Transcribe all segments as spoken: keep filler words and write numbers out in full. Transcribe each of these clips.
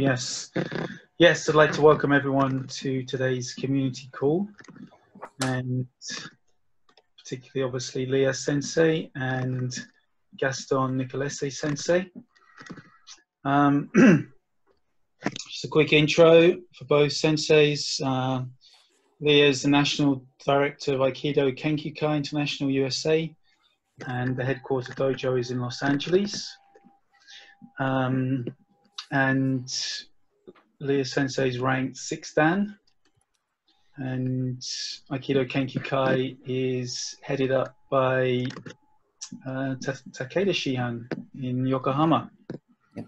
Yes, yes, I'd like to welcome everyone to today's community call, and particularly obviously Leah Sensei and Gaston Nicolessi Sensei. Um, just a quick intro for both senseis. Uh, Leah is the National Director of Aikido Kenkyukai International U S A, and the headquarter dojo is in Los Angeles. Um, and Leah Sensei is ranked sixth Dan, and Aikido Kenkyukai is headed up by uh, Takeda Shihan in Yokohama. Yep.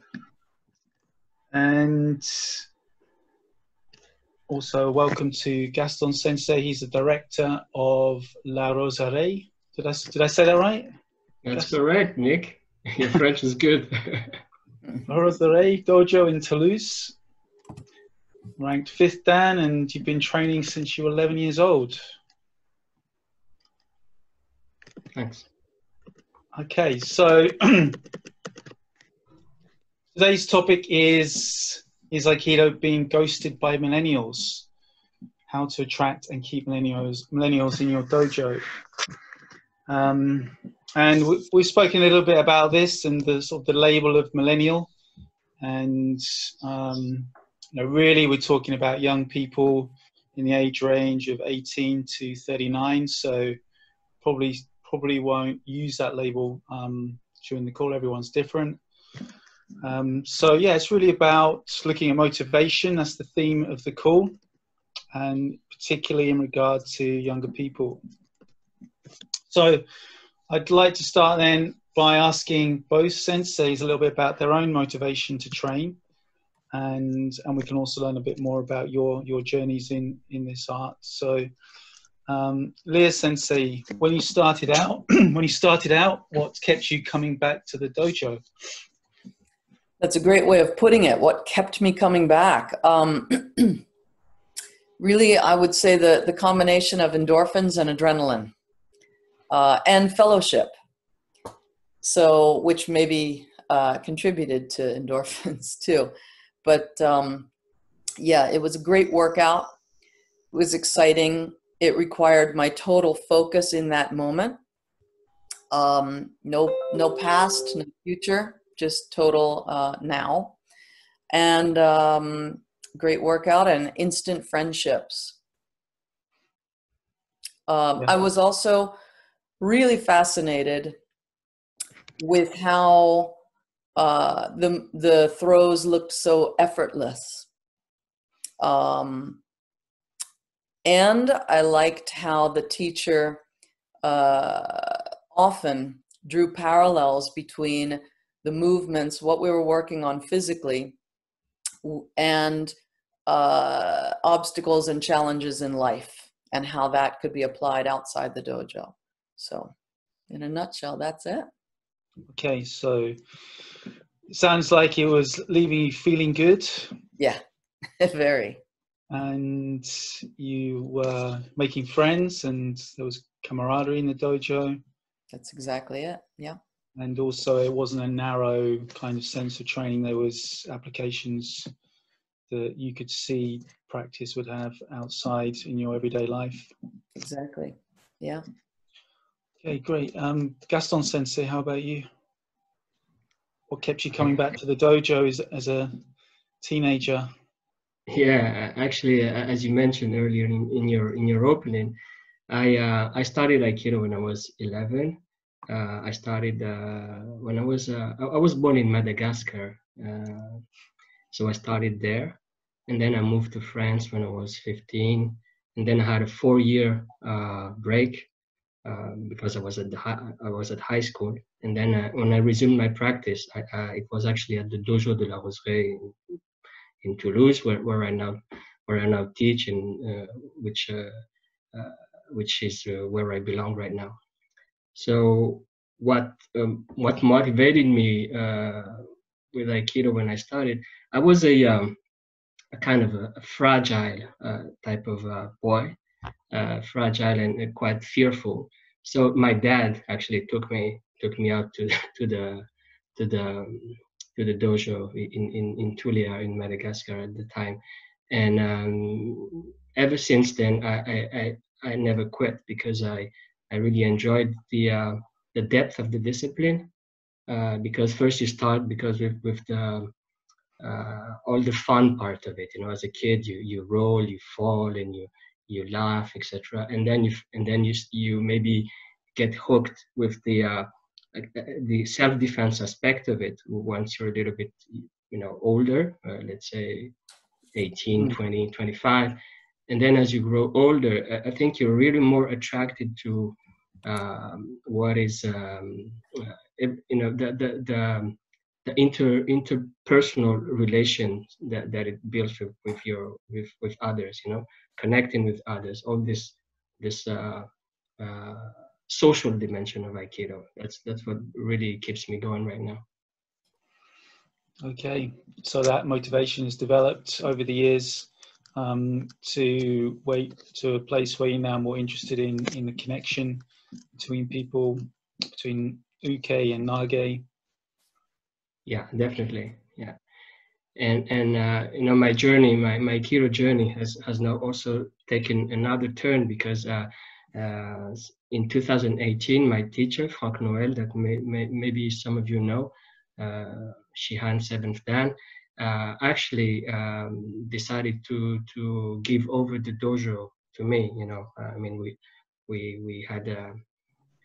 And also welcome to Gaston Sensei. He's the director of La Roseraie. Did I, did I say that right? That's correct, Nick. Your French is good. Horozare Dojo in Toulouse, ranked fifth Dan, and you've been training since you were eleven years old. Thanks. Okay, so today's topic is, is Aikido being ghosted by millennials? How to attract and keep millennials, millennials in your dojo. Um, And we, we've spoken a little bit about this and the sort of the label of millennial, and um, you know, really we're talking about young people in the age range of eighteen to thirty-nine. So probably probably won't use that label um, during the call. Everyone's different. Um, so yeah, it's really about looking at motivation. That's the theme of the call, and particularly in regard to younger people. So I'd like to start then by asking both senseis a little bit about their own motivation to train, and and we can also learn a bit more about your your journeys in in this art. So, um, Leah Sensei, when you started out, when you started out, what kept you coming back to the dojo? That's a great way of putting it. What kept me coming back? Um, really, I would say the the combination of endorphins and adrenaline. Uh, and fellowship, so which maybe uh, contributed to endorphins too. But um, yeah, it was a great workout. It was exciting. It required my total focus in that moment. Um, no, no past, no future, just total uh, now. And um, great workout and instant friendships. Um, yeah. I was also really fascinated with how uh, the, the throws looked so effortless. Um, and I liked how the teacher uh, often drew parallels between the movements, what we were working on physically, and uh, obstacles and challenges in life, and how that could be applied outside the dojo. So, in a nutshell, that's it. Okay, so it sounds like it was leaving you feeling good. Yeah, very. And you were making friends, and there was camaraderie in the dojo. That's exactly it, yeah. And also, it wasn't a narrow kind of sense of training. There was applications that you could see practice would have outside in your everyday life. Exactly, yeah. Okay, great. Um, Gaston Sensei, how about you? What kept you coming back to the dojo as, as a teenager? Yeah, actually, as you mentioned earlier in, in your in your opening, I uh, I started Aikido when I was eleven. Uh, I started uh, when I was uh, I was born in Madagascar, uh, so I started there, and then I moved to France when I was fifteen, and then I had a four-year uh, break. Uh, because I was at the high, I was at high school, and then uh, when I resumed my practice, I, I, it was actually at the Dojo de la Roseraie in, in Toulouse, where, where I now where I now teach, and uh, which uh, uh, which is uh, where I belong right now. So what um, what motivated me uh, with Aikido when I started? I was a, um, a kind of a, a fragile uh, type of uh, boy. Uh, fragile and uh, quite fearful. So my dad actually took me took me out to to the to the to the dojo in, in, in Toliara in Madagascar at the time. And um, ever since then, I, I, I never quit because I, I really enjoyed the, uh, the depth of the discipline. Uh, because first you start because with, with the, uh, all the fun part of it, you know, as a kid, you, you roll, you fall, and you, you laugh, et cetera. And then you, and then you, you maybe get hooked with the, uh, the self-defense aspect of it once you're a little bit, you know, older, uh, let's say eighteen, twenty, twenty-five. And then as you grow older, I think you're really more attracted to um, what is, um, uh, you know, the, the, the, the inter, interpersonal relation that, that it builds with, with, your, with, with others, you know, connecting with others, all this, this uh, uh, social dimension of Aikido. That's, that's what really keeps me going right now. Okay, so that motivation has developed over the years um, to wait to a place where you're now more interested in, in the connection between people, between uke and nage. Yeah, definitely. Yeah, and and uh, you know, my journey, my my Aikido journey has has now also taken another turn because uh, uh, in two thousand eighteen, my teacher Frank Noel, that may, may, maybe some of you know. Uh, Shihan seventh Dan uh, actually um, decided to to give over the dojo to me. You know, I mean, we we we had a,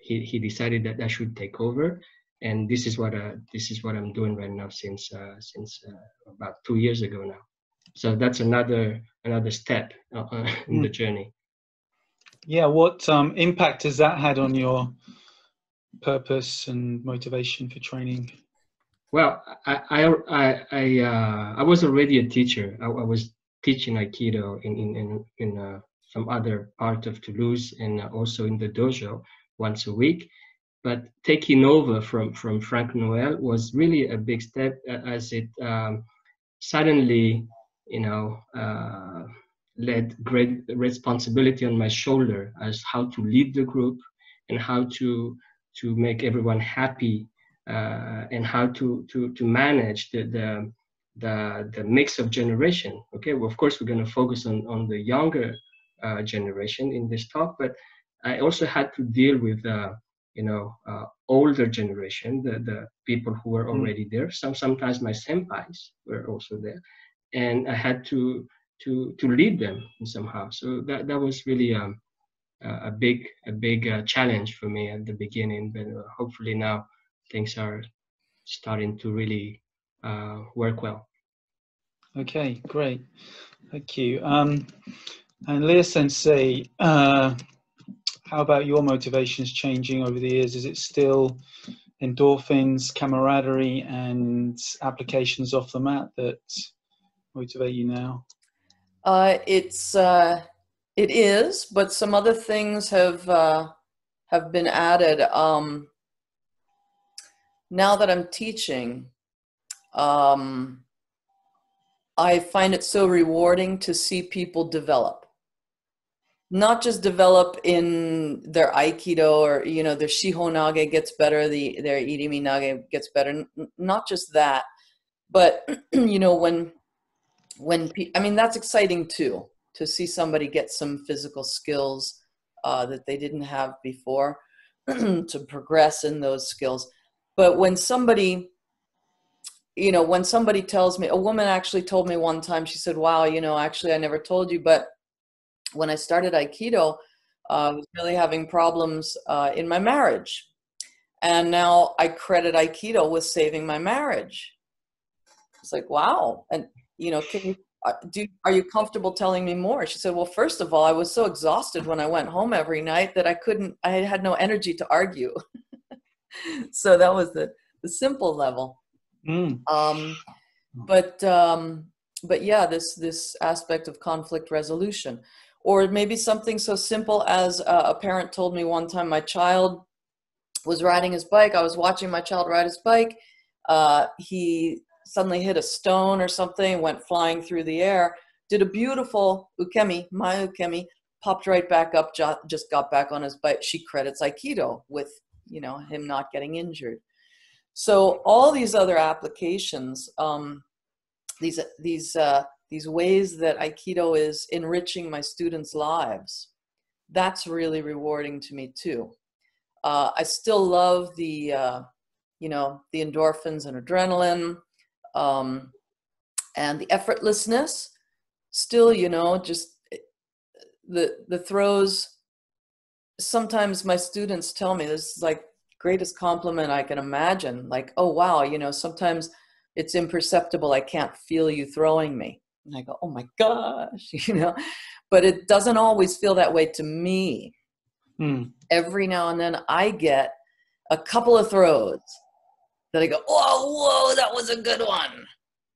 he he decided that I should take over, and this is what uh, this is what I'm doing right now since uh, since uh, about two years ago now. So that's another another step uh, in mm. the journey. Yeah, what um, impact has that had on your purpose and motivation for training? Well, I I I I, uh, I was already a teacher. I, I was teaching Aikido in in in, in uh, some other part of Toulouse and also in the dojo once a week. But taking over from from Frank Noel was really a big step, as it um, suddenly, you know, uh, led great responsibility on my shoulder as how to lead the group and how to to make everyone happy. Uh, and how to to to manage the, the the the mix of generation. Okay, well, of course we're going to focus on on the younger uh, generation in this talk, but I also had to deal with uh, you know uh, older generation, the the people who were already there. Some sometimes my senpais were also there, and I had to to to lead them somehow. So that that was really um, a big a big uh, challenge for me at the beginning, but uh, hopefully now things are starting to really uh, work well. Okay, great. Thank you. Um, and Leah Sensei, uh, how about your motivations changing over the years? Is it still endorphins, camaraderie, and applications off the mat that motivate you now? Uh, it's, uh, it is, but some other things have, uh, have been added. Um, Now that I'm teaching, um, I find it so rewarding to see people develop. Not just develop in their Aikido or, you know, their Shiho Nage gets better, the, their Irimi Nage gets better. N not just that, but, you know, when, when pe I mean, that's exciting too, to see somebody get some physical skills uh, that they didn't have before, to progress in those skills. But when somebody, you know, when somebody tells me, a woman actually told me one time, she said, wow, you know, actually I never told you, but when I started Aikido, uh, I was really having problems uh, in my marriage. And now I credit Aikido with saving my marriage. It's like, wow. And, you know, can you, do, are you comfortable telling me more? She said, well, first of all, I was so exhausted when I went home every night that I couldn't, I had no energy to argue. So that was the, the simple level. Mm. Um, but, um, but yeah, this, this aspect of conflict resolution, or maybe something so simple as uh, a parent told me one time, my child was riding his bike. I was watching my child ride his bike. Uh, he suddenly hit a stone or something, went flying through the air, did a beautiful ukemi, my ukemi, popped right back up, just got back on his bike. She credits Aikido with, you know, him not getting injured. So all these other applications, um, these, these, uh, these ways that Aikido is enriching my students' lives, that's really rewarding to me too. Uh, I still love the, uh, you know, the endorphins and adrenaline, um, and the effortlessness. Still, you know, just the, the throws. Sometimes my students tell me, this is like greatest compliment I can imagine. Like, oh, wow, you know, sometimes it's imperceptible. I can't feel you throwing me. And I go, oh my gosh, you know, but it doesn't always feel that way to me. Hmm. Every now and then I get a couple of throws that I go, oh, whoa, that was a good one.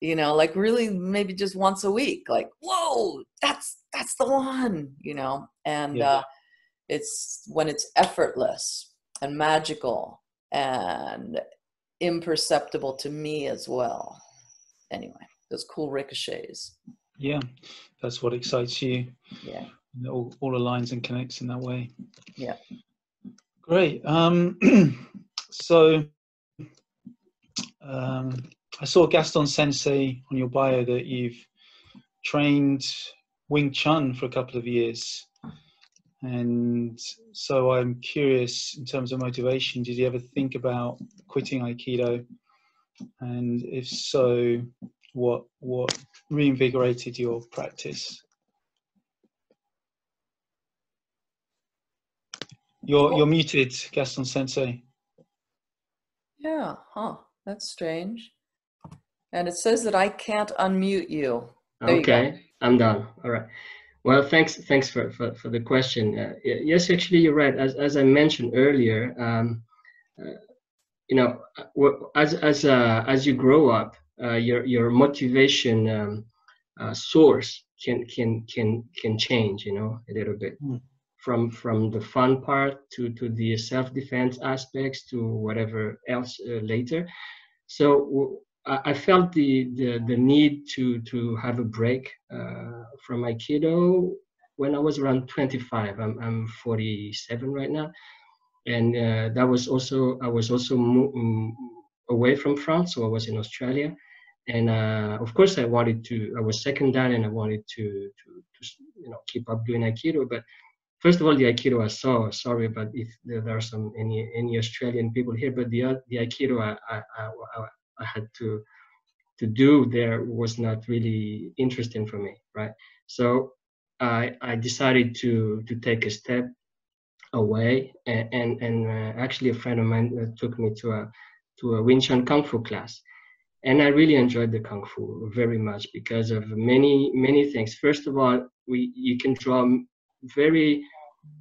You know, like really maybe just once a week, like, whoa, that's, that's the one, you know, and yeah. uh, it's when it's effortless and magical and imperceptible to me as well. Anyway, those cool ricochets. Yeah, that's what excites you. Yeah. It all, all aligns and connects in that way. Yeah. Great. Um, so um, I saw Gaston Sensei on your bio that you've trained Wing Chun for a couple of years. And so I'm curious, in terms of motivation, did you ever think about quitting Aikido? And if so, what, what reinvigorated your practice? You're, you're muted, Gaston Sensei. Yeah, huh, that's strange. And it says that I can't unmute you. There okay, you go. I'm done, all right. Well, thanks thanks for, for, for the question. Uh, yes, actually, you're right. As, as I mentioned earlier, um, uh, you know, as, as, uh, as you grow up, uh, your, your motivation um, uh, source can, can, can, can change, you know, a little bit. Mm. From, from the fun part to, to the self-defense aspects to whatever else uh, later. So w I felt the, the, the need to, to have a break uh, from Aikido when I was around twenty-five. I'm, I'm forty-seven right now. And uh, that was also, I was also away from France, so I was in Australia. And uh, of course I wanted to, I was second down and I wanted to, to, to you know, keep up doing Aikido, but first of all, the Aikido I saw, sorry, but if there are some any, any Australian people here, but the, the Aikido I, I, I, I had to, to do there was not really interesting for me, right? So I, I decided to, to take a step away, and, and, and uh, actually a friend of mine took me to a, to a Wing Chun Kung Fu class. And I really enjoyed the Kung Fu very much because of many, many things. First of all, we, you can draw very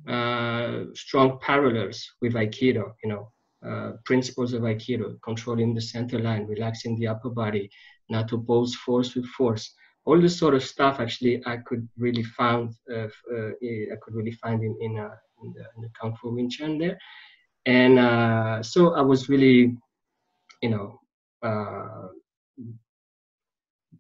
Uh, strong parallels with Aikido, you know, uh, principles of Aikido, controlling the center line, relaxing the upper body, not to oppose force with force. All this sort of stuff, actually, I could really find, uh, uh, I could really find in in, uh, in, the, in the Kung Fu Wing Chun there, and uh, so I was really, you know, uh,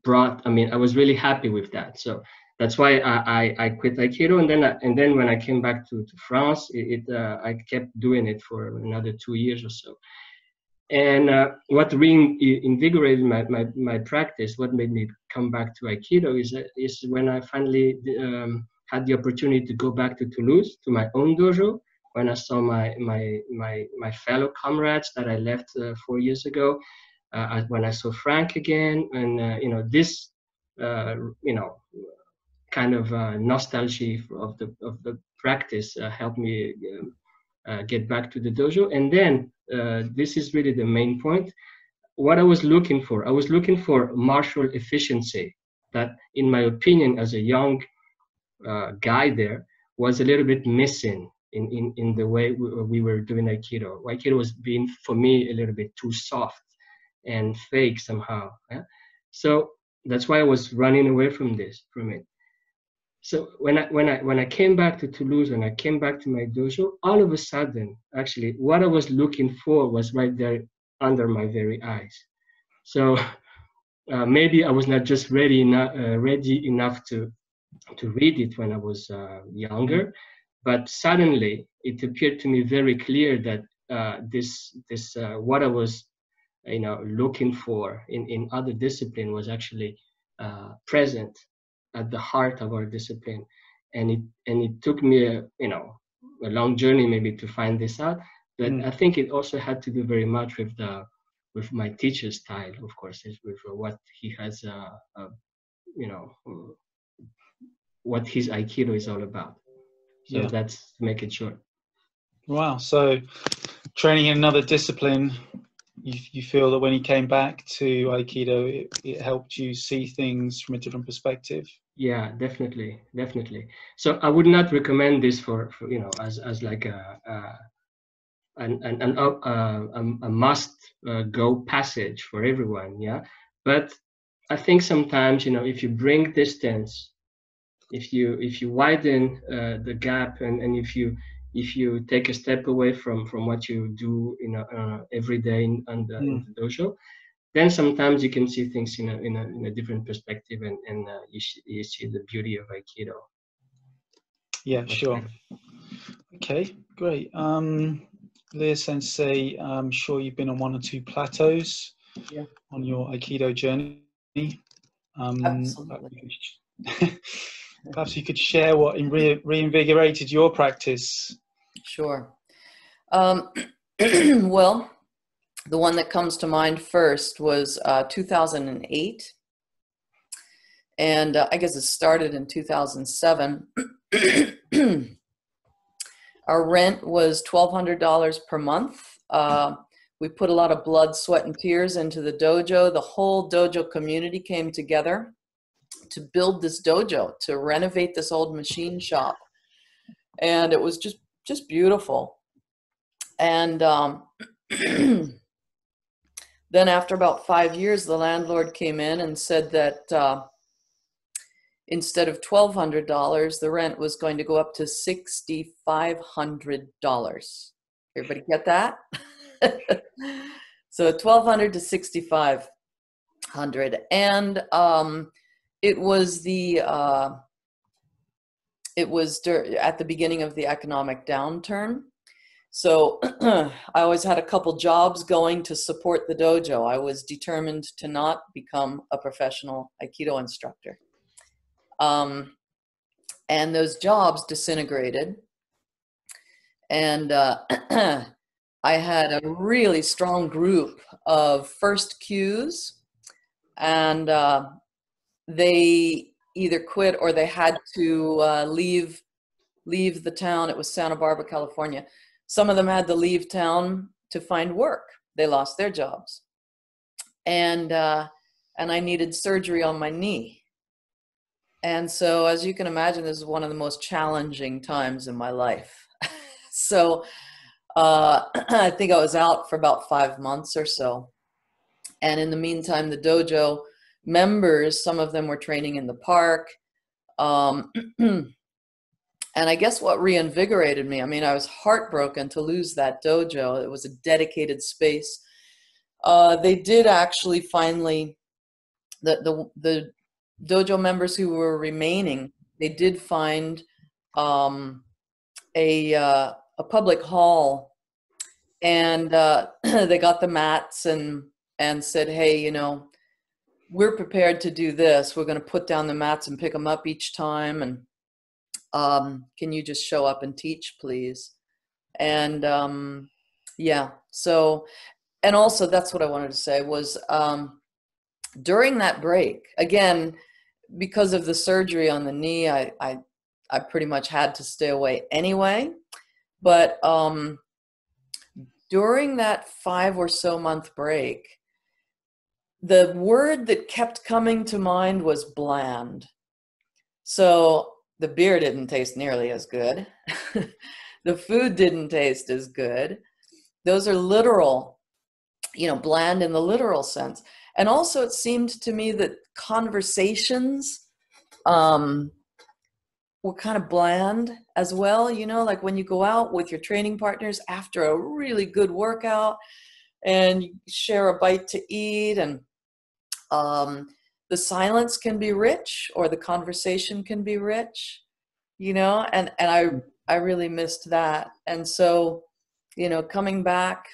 brought. I mean, I was really happy with that. So. That's why I, I, I quit Aikido, and then I, and then when I came back to, to France, it, it uh, I kept doing it for another two years or so. And uh, what reinvigorated my, my my practice, what made me come back to Aikido, is is when I finally um, had the opportunity to go back to Toulouse to my own dojo. When I saw my my my my fellow comrades that I left uh, four years ago, uh, I, when I saw Frank again, and uh, you know this, uh, you know. kind of uh, nostalgia of the, of the practice uh, helped me uh, uh, get back to the dojo. And then uh, this is really the main point. What I was looking for, I was looking for martial efficiency that, in my opinion, as a young uh, guy there, was a little bit missing in, in, in the way we, we were doing Aikido. Aikido was being, for me, a little bit too soft and fake somehow. Yeah? So that's why I was running away from this, from it. So when I, when, I, when I came back to Toulouse, when I came back to my dojo, all of a sudden, actually, what I was looking for was right there under my very eyes. So uh, maybe I was not just ready, enough, uh, ready enough to, to read it when I was uh, younger, but suddenly it appeared to me very clear that uh, this, this, uh, what I was you know, looking for in, in other discipline was actually uh, present at the heart of our discipline. And it, and it took me, a, you know, a long journey maybe to find this out. But mm. I think it also had to do very much with the, with my teacher's style, of course, is with what he has, uh, uh, you know, what his Aikido is all about. So yeah. That's to make it short. Wow. So training in another discipline, you, you feel that when you came back to Aikido, it, it helped you see things from a different perspective? Yeah, definitely. Definitely. So I would not recommend this for, for you know, as, as like a, a An, an, an, uh, a, a must-go uh, passage for everyone, yeah? But I think sometimes, you know, if you bring distance, if you if you widen uh, the gap, and, and if you if you take a step away from, from what you do, you know, uh, every day in, on the, mm. in the dojo, then sometimes you can see things in a, in a, in a different perspective, and, and uh, you, sh you see the beauty of Aikido. Yeah, okay. Sure. Okay, great. Um, Leah Sensei, I'm sure you've been on one or two plateaus yeah. on your Aikido journey. Um, Absolutely. Perhaps you could share what re reinvigorated your practice. Sure. Um, well, the one that comes to mind first was uh, two thousand eight. And uh, I guess it started in two thousand seven. Our rent was twelve hundred dollars per month. Uh, we put a lot of blood, sweat, and tears into the dojo. The whole dojo community came together to build this dojo, to renovate this old machine shop. And it was just, just beautiful. And um, then after about five years, the landlord came in and said that uh, instead of twelve hundred dollars, the rent was going to go up to six thousand five hundred dollars. Everybody get that? So twelve hundred dollars to six thousand five hundred dollars. And um, it was the, uh, it was at the beginning of the economic downturn. So I always had a couple jobs going to support the dojo. I was determined to not become a professional Aikido instructor. Um, and those jobs disintegrated, and uh, I had a really strong group of first Qs, and uh, they either quit or they had to uh, leave, leave the town. It was Santa Barbara, California. Some of them had to leave town to find work. They lost their jobs, and, uh, and I needed surgery on my knee. And so, as you can imagine, this is one of the most challenging times in my life. So uh, I think I was out for about five months or so. And in the meantime, the dojo members, some of them were training in the park. Um, and I guess what reinvigorated me, I mean, I was heartbroken to lose that dojo. It was a dedicated space. Uh, they did actually finally, the, the, the, dojo members who were remaining, they did find um, a, uh, a public hall, and uh, they got the mats and, and said, hey, you know, we're prepared to do this. We're going to put down the mats and pick them up each time. And um, can you just show up and teach, please? And um, yeah, so, and also that's what I wanted to say was, um, during that break, again, because of the surgery on the knee, I, I, I pretty much had to stay away anyway. But um, during that five or so month break, the word that kept coming to mind was bland. So the beer didn't taste nearly as good. The food didn't taste as good. Those are literal, you know, bland in the literal sense. And also it seemed to me that conversations um, were kind of bland as well, you know, like when you go out with your training partners after a really good workout and you share a bite to eat, and um, the silence can be rich or the conversation can be rich, you know, and, and I, I really missed that. And so, you know, coming back,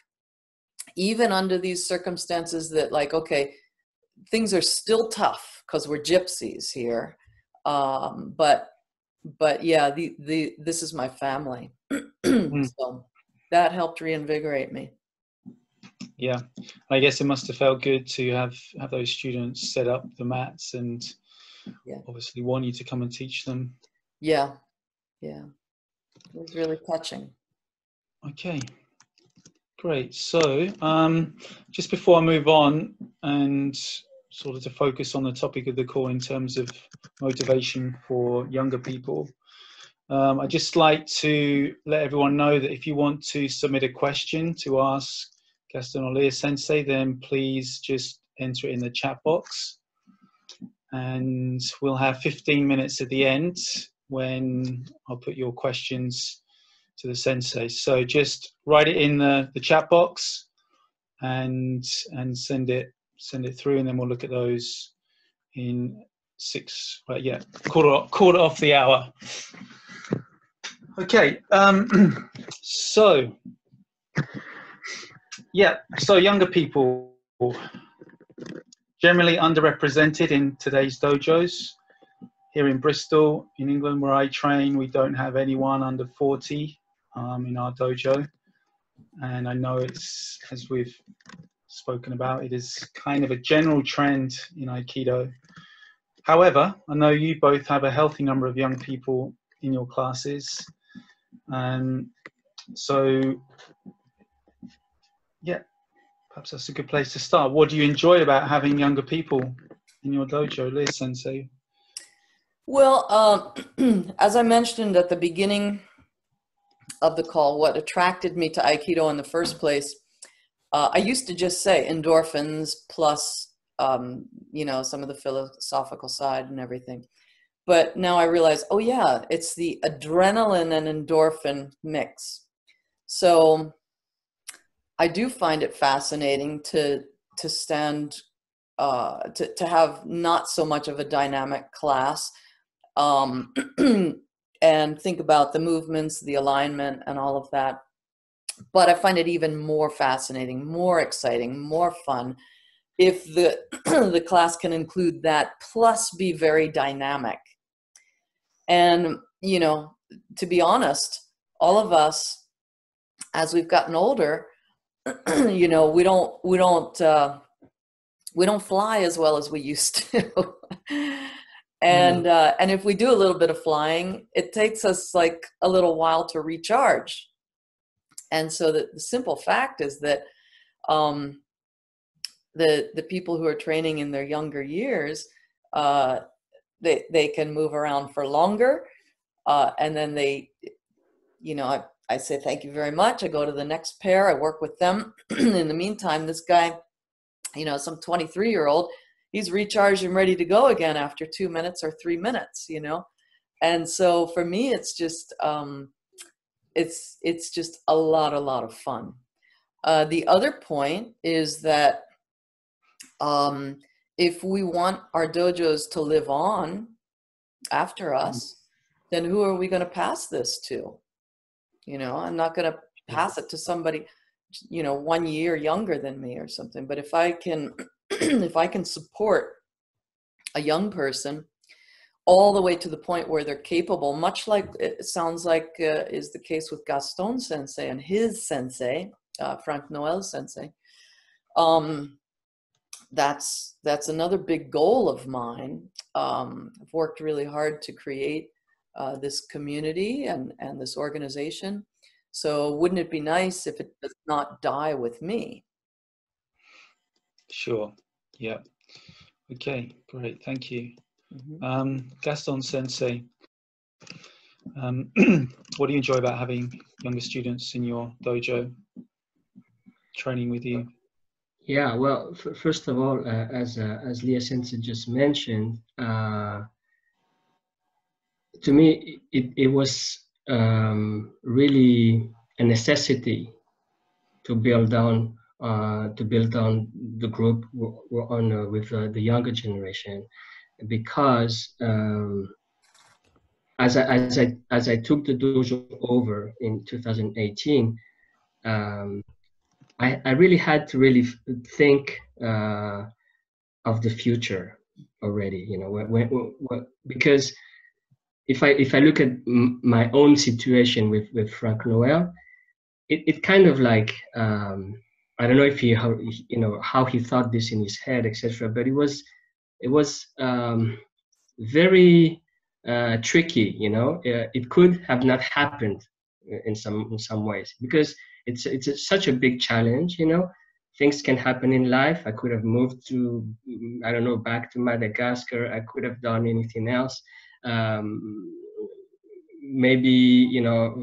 even under these circumstances that, like, okay, things are still tough because we're gypsies here. Um, but, but yeah, the, the, this is my family. So that helped reinvigorate me. Yeah. I guess it must have felt good to have, have those students set up the mats and yeah. obviously want you to come and teach them. Yeah. Yeah. It was really touching. Okay. Great. So um, just before I move on and sort of to focus on the topic of the call in terms of motivation for younger people, um, I'd just like to let everyone know that if you want to submit a question to ask Gaston or Leah Sensei, then please just enter it in the chat box. And we'll have fifteen minutes at the end when I'll put your questions to the sensei. So just write it in the, the chat box and and send it send it through, and then we'll look at those in six, well, yeah, quarter, quarter off the hour. Okay, um, so, yeah, so younger people, generally underrepresented in today's dojos. Here in Bristol, in England, where I train, we don't have anyone under forty um, in our dojo. And I know it's, as we've spoken about, it is kind of a general trend in Aikido. However, I know you both have a healthy number of young people in your classes. Um, so, yeah, perhaps that's a good place to start. What do you enjoy about having younger people in your dojo, Leah Sensei? Well, um, as I mentioned at the beginning of the call, what attracted me to Aikido in the first place, uh, I used to just say endorphins plus, um, you know, some of the philosophical side and everything. But now I realize, oh yeah, it's the adrenaline and endorphin mix. So I do find it fascinating to, to stand, uh, to, to have not so much of a dynamic class. Um, and think about the movements, the alignment, and all of that. But I find it even more fascinating, more exciting, more fun if the the class can include that, plus be very dynamic. And, you know, to be honest, all of us, as we've gotten older, you know, we don't we don't uh, we don't fly as well as we used to. And, uh, and if we do a little bit of flying, it takes us like a little while to recharge. And so the, the simple fact is that um, the, the people who are training in their younger years, uh, they, they can move around for longer. Uh, and then they, you know, I, I say, thank you very much. I go to the next pair. I work with them. In the meantime, this guy, you know, some twenty-three year old, he's recharged and ready to go again after two minutes or three minutes, you know? And so for me, it's just, um, it's, it's just a lot, a lot of fun. Uh, the other point is that um, if we want our dojos to live on after us, then who are we going to pass this to? You know, I'm not going to pass it to somebody, you know, one year younger than me or something. But if I can... if I can support a young person all the way to the point where they're capable, much like it sounds like uh, is the case with Gaston Sensei and his sensei, uh, Frank Noel Sensei, um, that's, that's another big goal of mine. Um, I've worked really hard to create uh, this community and, and this organization. So wouldn't it be nice if it does not die with me? Sure. Yeah. Okay. Great. Thank you. Mm-hmm. um, Gaston Sensei, um, what do you enjoy about having younger students in your dojo training with you? Yeah. Well, f first of all, uh, as uh, as Leah Sensei just mentioned, uh, to me, it it was um, really a necessity to build down. Uh, to build on the group we're, we're on uh, with uh, the younger generation, because um, as I as I as I took the dojo over in two thousand eighteen, um, I, I really had to really think uh, of the future already, you know, when, when, when, because if I if I look at m my own situation with, with Frank Noel, it, it kind of like um, I don't know if he how, you know how he thought this in his head, et cetera. But it was it was um, very uh, tricky, you know. It could have not happened in some in some ways because it's it's a, such a big challenge, you know. Things can happen in life. I could have moved to, I don't know, back to Madagascar. I could have done anything else. Um, maybe, you know,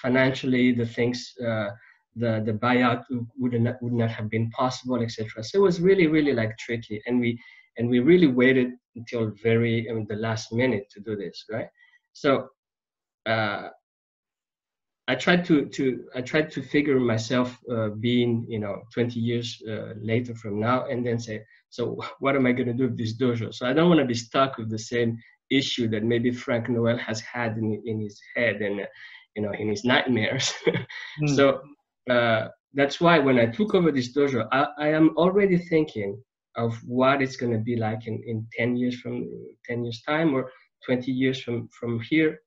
financially the things, uh, the, the buyout would not, would not have been possible, et cetera. So it was really, really like tricky. And we, and we really waited until very, I mean, the last minute to do this, right? So uh, I tried to, to, I tried to figure myself uh, being, you know, twenty years uh, later from now, and then say, so what am I going to do with this dojo? So I don't want to be stuck with the same issue that maybe Frank Noel has had in, in his head and, uh, you know, in his nightmares. Mm. So uh, that's why when I took over this dojo, I, I am already thinking of what it's going to be like in, in ten years from ten years time or twenty years from, from here.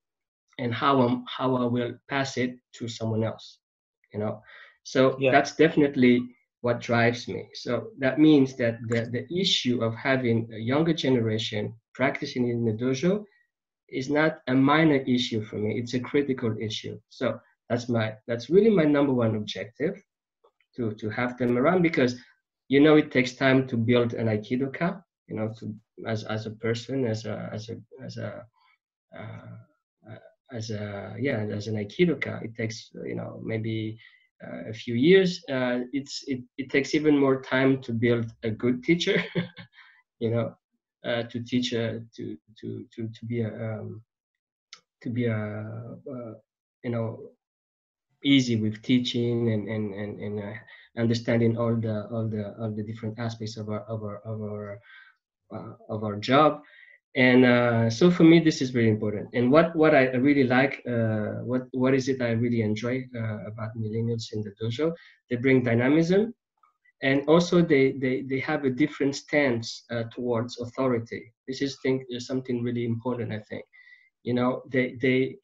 And how I'm, how I will pass it to someone else, you know. So yeah. That's definitely what drives me. So that means that the, the issue of having a younger generation practicing in the dojo is not a minor issue for me. It's a critical issue. So that's my that's really my number one objective, to to have them around, because you know it takes time to build an Aikidoka, you know, to as as a person, as a as a as a uh, as a yeah as an Aikidoka. It takes, you know, maybe uh, a few years. uh, it's it, it takes even more time to build a good teacher, you know, uh, to teach uh, to to to to be a um, to be a uh, you know, easy with teaching and and and, and uh, understanding all the all the all the different aspects of our of our of our uh, of our job. And uh, so for me, this is very important. And what, what I really like, uh, what, what is it I really enjoy uh, about millennials in the dojo? They bring dynamism, and also they, they, they have a different stance uh, towards authority. This is thing, something really important, I think. You know, they, they,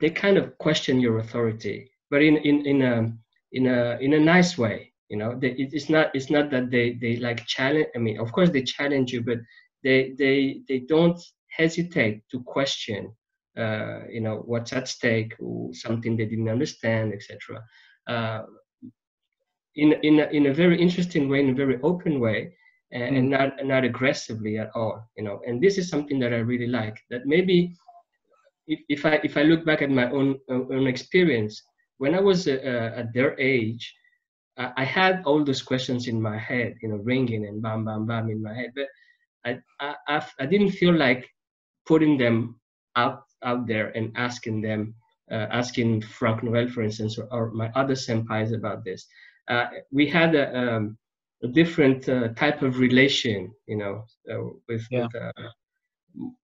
they kind of question your authority, but in, in, in, a, in, a, in a nice way. You know, they, it's, not, it's not that they, they like challenge, I mean, of course they challenge you, but They, they, they don't hesitate to question, uh, you know, what's at stake, or something they didn't understand, et cetera. Uh, in, in, a, in a very interesting way, in a very open way, and, and not, not aggressively at all, you know. And this is something that I really like, that maybe if, if, I, if I look back at my own, own experience, when I was uh, at their age, I, I had all those questions in my head, you know, ringing and bam, bam, bam in my head. But I, I, I didn't feel like putting them out, out there and asking them, uh, asking Frank Noel, for instance, or, or my other senpais about this. Uh, we had a, um, a different uh, type of relation, you know, uh, with, yeah. with uh,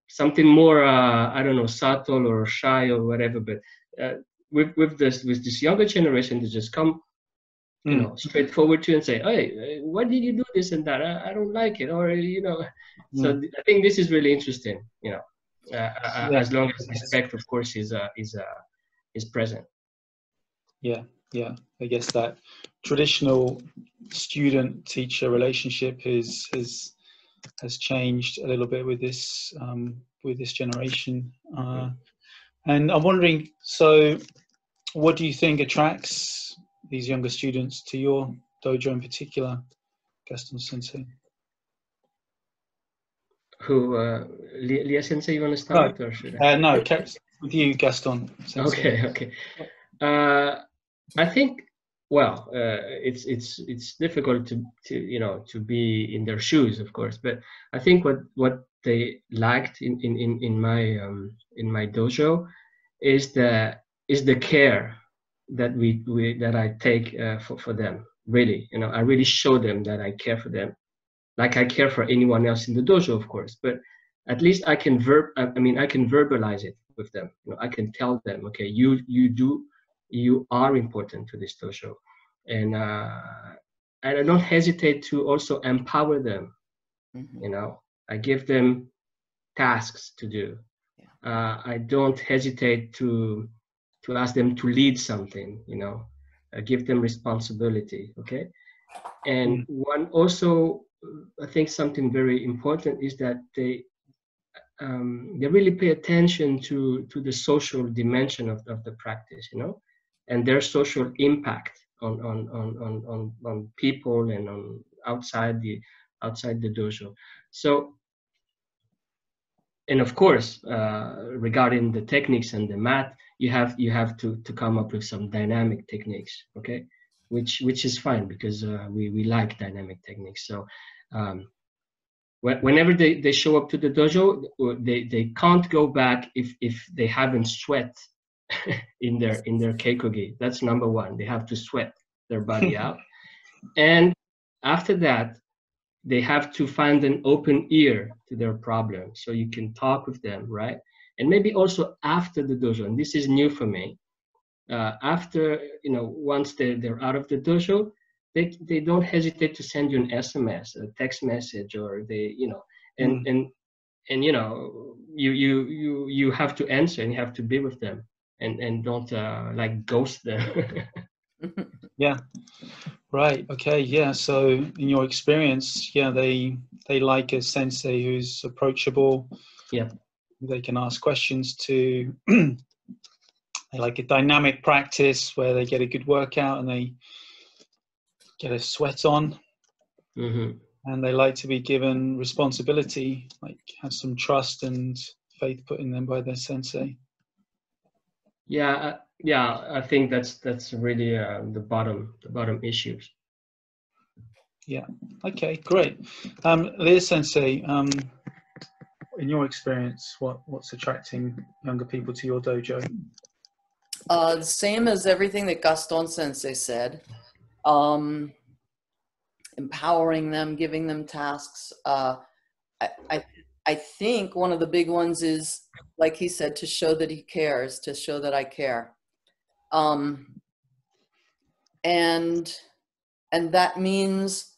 something more, uh, I don't know, subtle or shy or whatever, but uh, with, with, this, with this younger generation, they just come, you know, straightforward to you and say, hey, why did you do this and that? I, I don't like it, or, you know. Mm. So th I think this is really interesting, you know, uh, uh, yeah. as long as respect, of course, is uh, is uh, is present. Yeah, yeah. I guess that traditional student-teacher relationship is has has changed a little bit with this um, with this generation, uh, and I'm wondering. So, what do you think attracts these younger students to your dojo in particular, Gaston Sensei? Who, uh, Le Leah Sensei, you want to start? No, or should I? Uh, no, with you, Gaston Sensei. Okay, okay. Uh, I think, well, uh, it's it's it's difficult to to you know to be in their shoes, of course. But I think what what they liked in in in, in my um, in my dojo is the is the care that we, we that I take uh, for, for them, really. You know, I really show them that I care for them, like I care for anyone else in the dojo, of course, but at least I can verb I mean I can verbalize it with them. You know, I can tell them, okay, you you do you are important to this dojo, and uh, and I don't hesitate to also empower them. Mm-hmm. You know, I give them tasks to do. Yeah. Uh, I don't hesitate to to ask them to lead something. You know, I give them responsibility. Okay, and mm-hmm. one also, I think something very important is that they um, they really pay attention to to the social dimension of, of the practice. You know, and their social impact on on on on on, on people and on outside the outside the dojo. So, and of course, uh, regarding the techniques and the math, you have you have to to come up with some dynamic techniques, okay? Which which is fine because uh, we we like dynamic techniques. So, um, wh whenever they they show up to the dojo, they they can't go back if if they haven't sweat in their in their keikogi. That's number one. They have to sweat their body out, and after that, they have to find an open ear to their problem, so you can talk with them, right? And maybe also after the dojo, and this is new for me, uh, after, you know, once they're, they're out of the dojo, they, they don't hesitate to send you an S M S, a text message, or they, you know, and, mm. and, and you know, you, you, you, you have to answer and you have to be with them and, and don't uh, like ghost them. Yeah. Right. Okay. Yeah. So in your experience, yeah, they, they like a sensei who's approachable. Yeah. They can ask questions to, they like a dynamic practice where they get a good workout and they get a sweat on. Mm-hmm. And they like to be given responsibility, like have some trust and faith put in them by their sensei. Yeah. I Yeah, I think that's that's really uh, the bottom the bottom issues. Yeah. Okay. Great. Um, Leah Sensei, um, in your experience, what what's attracting younger people to your dojo? Uh, the same as everything that Gaston Sensei said, um, empowering them, giving them tasks. Uh, I, I I think one of the big ones is, like he said, to show that he cares, to show that I care. Um, and and that means,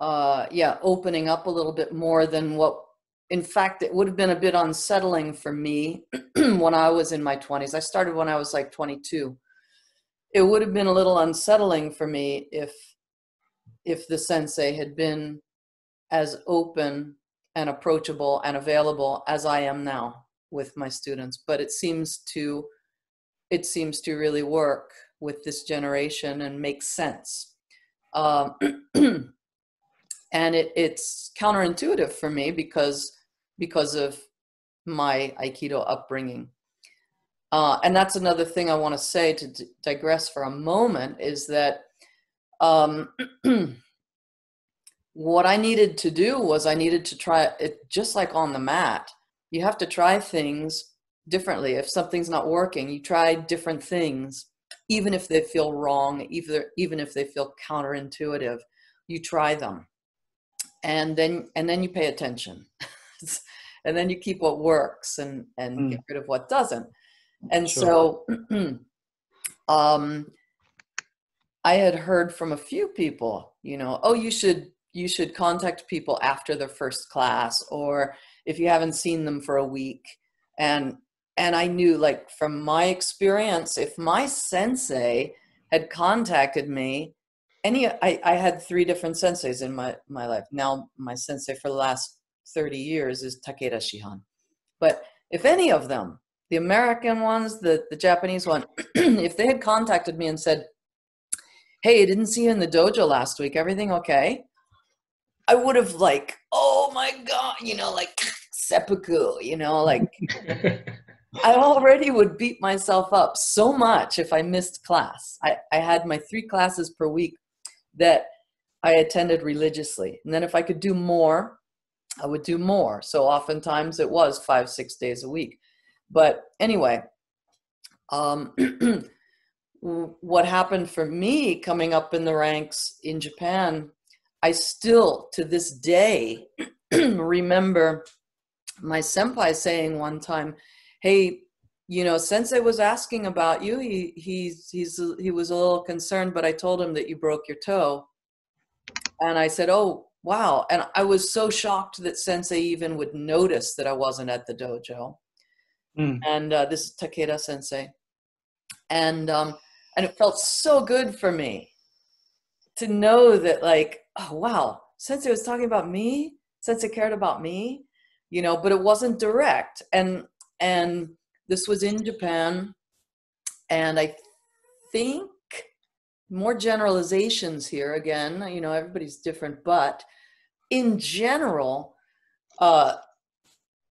uh, yeah, opening up a little bit more than what, in fact, it would have been a bit unsettling for me when I was in my twenties. I started when I was like twenty-two. It would have been a little unsettling for me if, if the sensei had been as open and approachable and available as I am now with my students. But it seems to, it seems to really work with this generation and make sense. Um, and it, it's counterintuitive for me because, because of my Aikido upbringing. Uh, and that's another thing I want to say, to d digress for a moment, is that um, what I needed to do was I needed to try it, just like on the mat. You have to try things differently. If something's not working, you try different things, even if they feel wrong, even, even if they feel counterintuitive, you try them. And then, and then you pay attention. And then you keep what works and, and mm. get rid of what doesn't. And sure. so um, I had heard from a few people, you know, oh, you should, you should contact people after their first class, or if you haven't seen them for a week. And, and I knew, like, from my experience, if my sensei had contacted me, any, I, I had three different senseis in my, my life. Now my sensei for the last thirty years is Takeda Shihan. But if any of them, the American ones, the, the Japanese one, if they had contacted me and said, hey, I didn't see you in the dojo last week, everything okay? I would have, like, oh my God, you know, like seppuku, you know, like I already would beat myself up so much if I missed class. I, I had my three classes per week that I attended religiously. And then if I could do more, I would do more. So oftentimes it was five, six days a week. But anyway, um, what happened for me coming up in the ranks in Japan, I still, to this day, remember my senpai saying one time, hey, you know, Sensei was asking about you. He, he's, he's, he was a little concerned, but I told him that you broke your toe. And I said, oh, wow. And I was so shocked that Sensei even would notice that I wasn't at the dojo. Mm. And uh, this is Takeda Sensei. And, um, and it felt so good for me to know that, like, oh, wow, Sensei was talking about me. Sensei cared about me, you know, but it wasn't direct. And, and, this was in Japan, and I think more generalizations here. Again, you know, everybody's different, but in general, uh,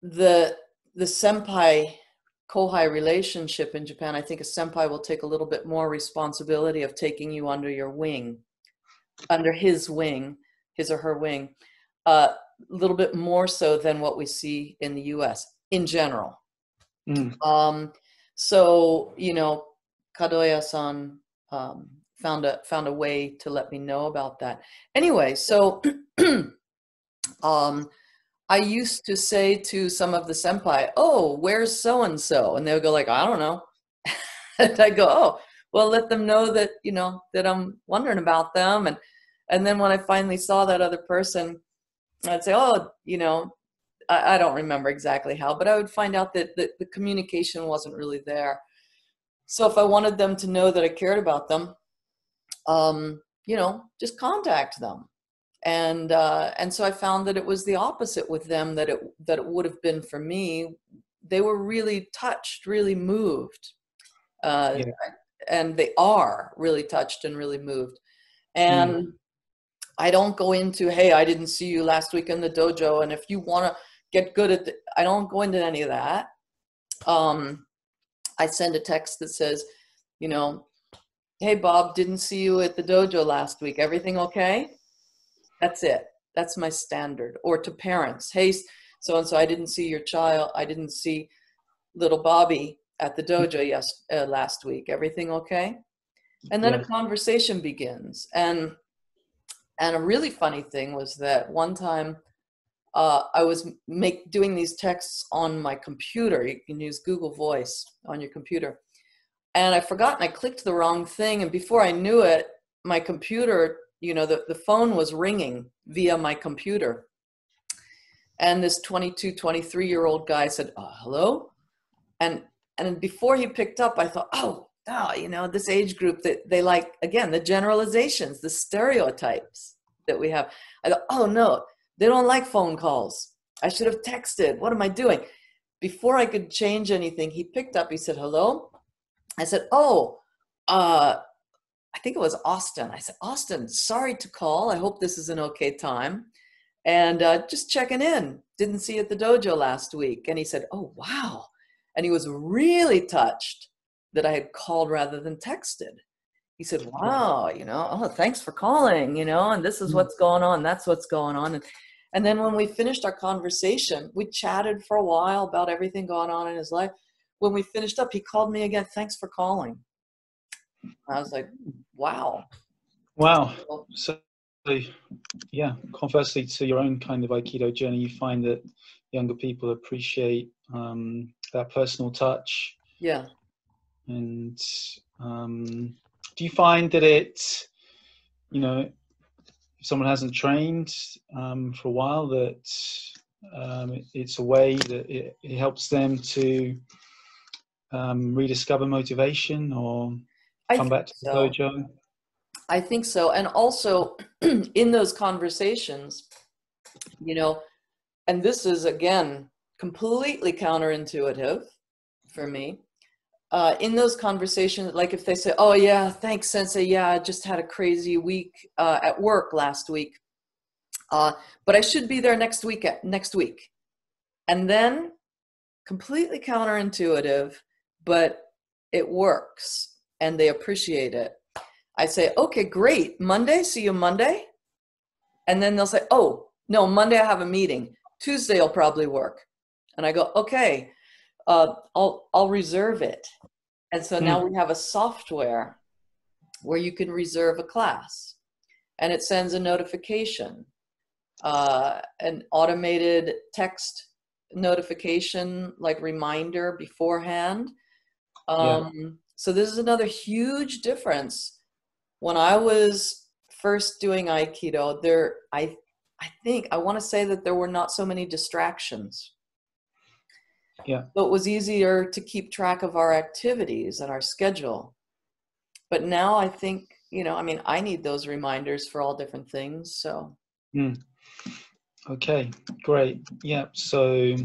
the, the senpai-kohai relationship in Japan, I think a senpai will take a little bit more responsibility of taking you under your wing, under his wing, his or her wing, uh, a little bit more so than what we see in the U S in general. Mm. Um, so, you know, Kadoya-san um, found a found a way to let me know about that. Anyway, so um, I used to say to some of the senpai, "Oh, where's so and so?" And they would go like, "I don't know." And I go, "Oh, well, let them know that you know that I'm wondering about them." And and then when I finally saw that other person, I'd say, "Oh, you know." I don't remember exactly how, but I would find out that the, the communication wasn't really there. So if I wanted them to know that I cared about them, um, you know, just contact them. And, uh, and so I found that it was the opposite with them that it, that it would have been for me. They were really touched, really moved. Uh, yeah. And they are really touched and really moved. And mm. I don't go into, hey, I didn't see you last week in the dojo. And if you want to get good at it, I don't go into any of that. Um, I send a text that says, you know, hey, Bob, didn't see you at the dojo last week. Everything okay? That's it. That's my standard. Or to parents, hey, so-and-so, I didn't see your child. I didn't see little Bobby at the dojo yes, uh, last week. Everything okay? And then yeah. a conversation begins. And, and a really funny thing was that one time, Uh, I was make, doing these texts on my computer. You can use Google Voice on your computer. And I forgot and I clicked the wrong thing. And before I knew it, my computer, you know, the, the phone was ringing via my computer. And this twenty-two, twenty-three-year-old guy said, uh, hello? And, and before he picked up, I thought, oh, oh, you know, this age group, that they like, again, the generalizations, the stereotypes that we have. I thought, oh, no. They don't like phone calls. I should have texted. What am I doing? Before I could change anything, he picked up. He said, hello. I said, oh, uh, I think it was Austin. I said, Austin, sorry to call. I hope this is an okay time. And uh, just checking in. Didn't see you at the dojo last week. And he said, oh, wow. And he was really touched that I had called rather than texted. He said, wow, you know, oh, thanks for calling, you know, and this is what's going on. That's what's going on. And, And then when we finished our conversation, we chatted for a while about everything going on in his life. When we finished up, he called me again. Thanks for calling. I was like, wow. Wow. So, yeah, conversely to your own kind of Aikido journey, you find that younger people appreciate um, that personal touch. Yeah. And um, do you find that it, you know, if someone hasn't trained um, for a while, that um, it, it's a way that it, it helps them to um, rediscover motivation or come back to the dojo? I think so. And also in those conversations, you know, and this is, again, completely counterintuitive for me. Uh, in those conversations, like if they say, oh, yeah, thanks, Sensei. Yeah, I just had a crazy week uh, at work last week. Uh, but I should be there next week, next week. And then completely counterintuitive, but it works and they appreciate it. I say, okay, great. Monday, see you Monday. And then they'll say, oh, no, Monday I have a meeting. Tuesday will probably work. And I go, okay. Uh, I'll, I'll reserve it. And so now we have a software where you can reserve a class and it sends a notification, uh, an automated text notification, like reminder beforehand. Um, yeah. So this is another huge difference. When I was first doing Aikido, there, I, I think, I want to say that there were not so many distractions. Yeah. So it was easier to keep track of our activities and our schedule. But now I think, you know, I mean, I need those reminders for all different things, so. Mm. Okay, great. Yeah, so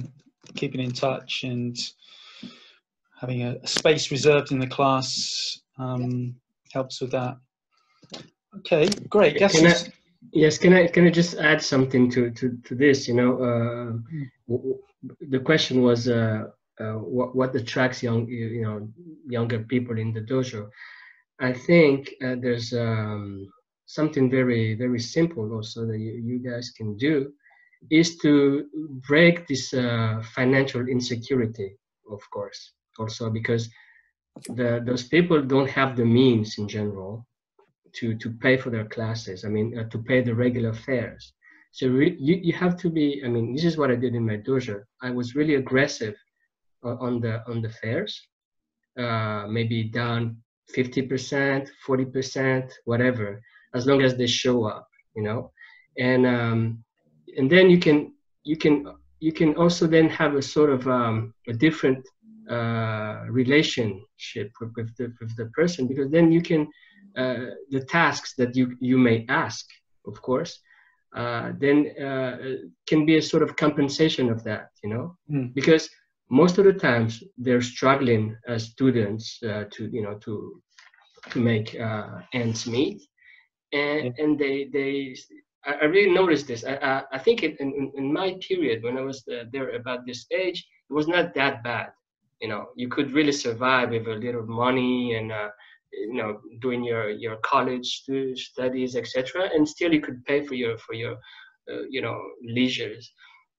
keeping in touch and having a, a space reserved in the class um, helps with that. Okay, great. Can I, yes, can I, can I just add something to, to, to this? You know, uh, mm. the question was uh, uh, what, what attracts young, you know, younger people in the dojo. I think uh, there's um, something very, very simple also that you, you guys can do, is to break this uh, financial insecurity, of course, also because the, those people don't have the means in general to, to pay for their classes, I mean, uh, to pay the regular fares. So re you, you have to be, I mean, this is what I did in my dojo. I was really aggressive on, on, the, on the fares, uh, maybe down fifty percent, forty percent, whatever, as long as they show up, you know, and um, and then you can you can you can also then have a sort of um, a different uh, relationship with, with the with the person, because then you can uh, the tasks that you you may ask, of course, uh, then uh, can be a sort of compensation of that, you know, mm. because most of the times they're struggling as students uh, to, you know, to, to make uh, ends meet. And, yeah. and they, they, I really noticed this. I, I, I think it, in, in my period, when I was there about this age, it was not that bad. You know, you could really survive with a little money and, uh, you know, doing your, your college studies, et cetera. And still you could pay for your, for your, uh, you know, leisures.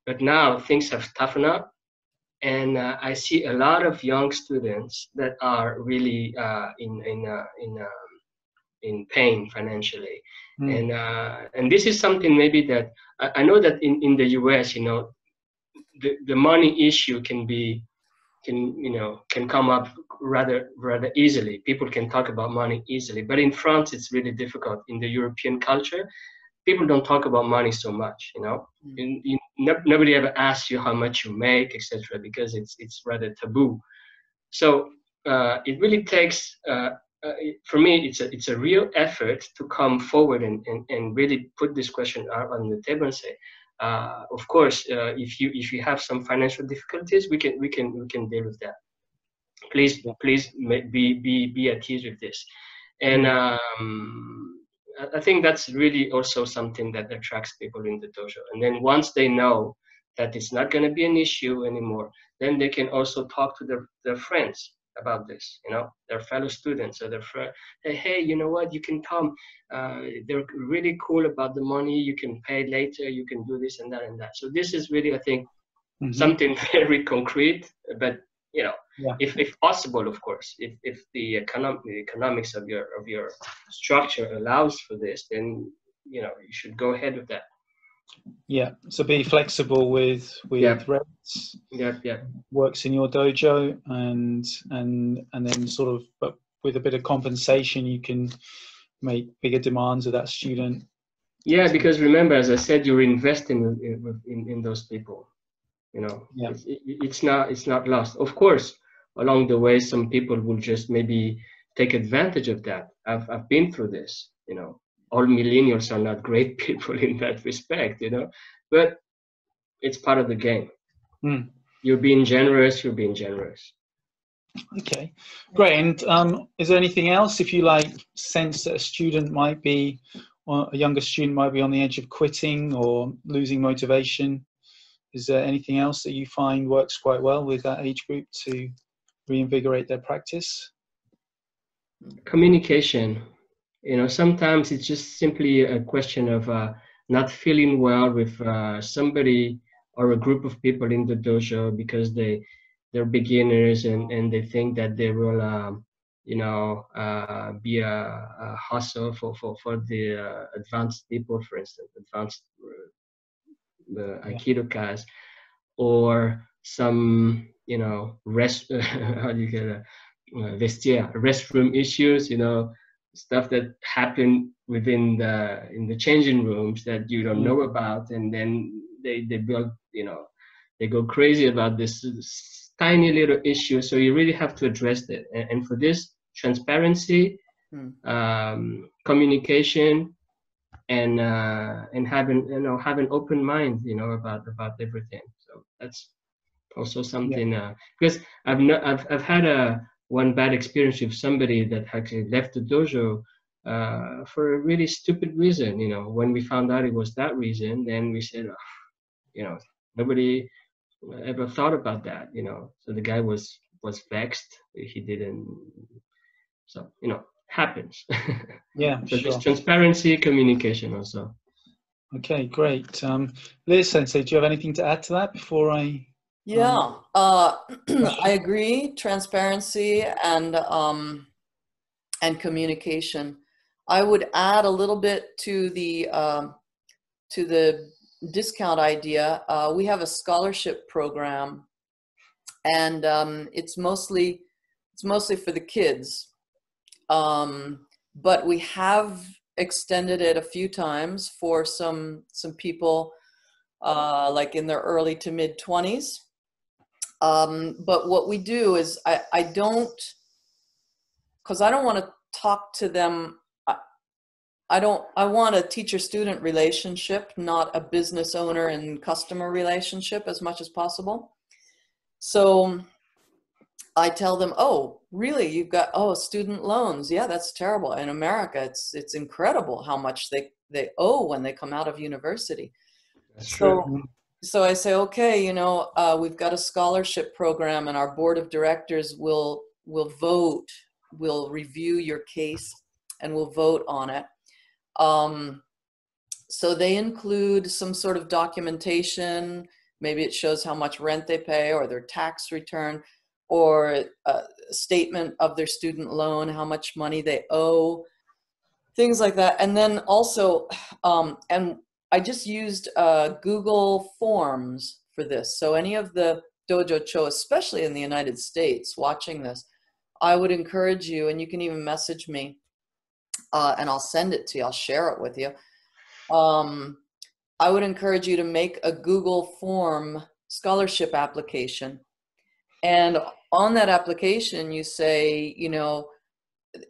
But now things have toughened up. And uh, I see a lot of young students that are really uh, in in uh, in um, in pain financially, mm. and uh, and this is something maybe that I, I know that in, in the U S, you know, the the money issue can be can you know can come up rather rather easily. People can talk about money easily, but in France it's really difficult. In the European culture, people don't talk about money so much, you know. Mm. In, in, nobody ever asks you how much you make, et cetera, because it's it's rather taboo. So uh, it really takes, uh, uh, for me, it's a it's a real effort to come forward and and, and really put this question out on the table and say, uh, of course, uh, if you if you have some financial difficulties, we can we can we can deal with that. Please please be be be at ease with this, and. Um, I think that's really also something that attracts people in the dojo. And then once they know that it's not going to be an issue anymore, then they can also talk to their, their friends about this, you know, their fellow students or their friend. Hey, you know what, you can come. Uh, they're really cool about the money. You can pay later. You can do this and that and that. So this is really, I think, mm-hmm. something very concrete, but, you know, yeah. if, if possible, of course, if, if the, economic, the economics of your, of your structure allows for this, then, you know, you should go ahead with that. Yeah. So be flexible with, with yep. rates, yep, yep. works in your dojo and, and, and then sort of, but with a bit of compensation, you can make bigger demands of that student. Yeah. Because remember, as I said, you're investing in, in, in those people. You know, yeah. it's, it, it's not it's not lost. Of course, along the way, some people will just maybe take advantage of that. I've I've been through this. You know, all millennials are not great people in that respect. You know, but it's part of the game. Mm. You're being generous. You're being generous. Okay, great. And um, is there anything else? If you like, sense that a student might be, or a younger student might be on the edge of quitting or losing motivation. Is there anything else that you find works quite well with that age group to reinvigorate their practice? Communication. You know, sometimes it's just simply a question of uh, not feeling well with uh, somebody or a group of people in the dojo because they, they're beginners and, and they think that they will, um, you know, uh, be a, a hustle for, for, for the uh, advanced people, for instance, advanced uh, the Aikido class, or some, you know, rest, how do you get a, uh, vestiaire, restroom issues, you know, stuff that happened within the in the changing rooms that you don't know about, and then they they build, you know, they go crazy about this, this tiny little issue. So you really have to address it, and, and for this, transparency, mm. um, communication, and uh, and having you know have an open mind, you know, about about everything. So that's also something, yeah. uh, because I've not I've I've had a one bad experience with somebody that actually left the dojo uh, for a really stupid reason. You know, when we found out it was that reason, then we said, oh, you know, nobody ever thought about that. You know, so the guy was was vexed. He didn't. So you know, happens. Yeah. So sure. There's transparency, communication, also. Okay, great. Um, Leah Sensei, do you have anything to add to that before I? Yeah, uh, I agree. Transparency and um, and communication. I would add a little bit to the uh, to the discount idea. Uh, we have a scholarship program, and um, it's mostly it's mostly for the kids, um, but we have extended it a few times for some some people uh, like in their early to mid twenties. Um, but what we do is I, I don't, cause I don't want to talk to them. I, I don't, I want a teacher student relationship, not a business owner and customer relationship as much as possible. So I tell them, oh, really? You've got, oh, student loans. Yeah, that's terrible. In America, it's, it's incredible how much they, they owe when they come out of university. That's so true. So I say, okay, you know, uh, we've got a scholarship program, and our board of directors will will vote, will review your case, and will vote on it. Um, so they include some sort of documentation. Maybe it shows how much rent they pay, or their tax return, or a statement of their student loan, how much money they owe, things like that. And then also, um, and I just used uh, Google Forms for this. So any of the dojo-cho, especially in the United States, watching this, I would encourage you, and you can even message me, uh, and I'll send it to you, I'll share it with you. Um, I would encourage you to make a Google Form scholarship application. And on that application, you say, you know,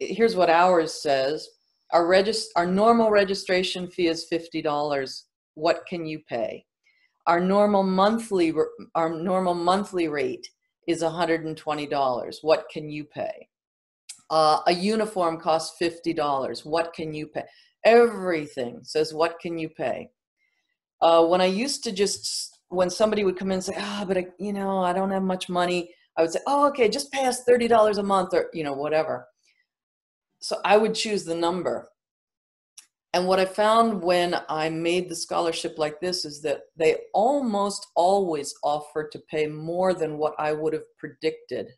here's what ours says. Our, regist our normal registration fee is fifty dollars. What can you pay? Our normal monthly, our normal monthly rate is one hundred twenty dollars. What can you pay? Uh, a uniform costs fifty dollars. What can you pay? Everything says, what can you pay? Uh, when I used to just, when somebody would come in and say, ah, oh, but I, you know, I don't have much money. I would say, oh, okay, just pay us thirty dollars a month, or, you know, whatever. So I would choose the number. And what I found when I made the scholarship like this is that they almost always offer to pay more than what I would have predicted.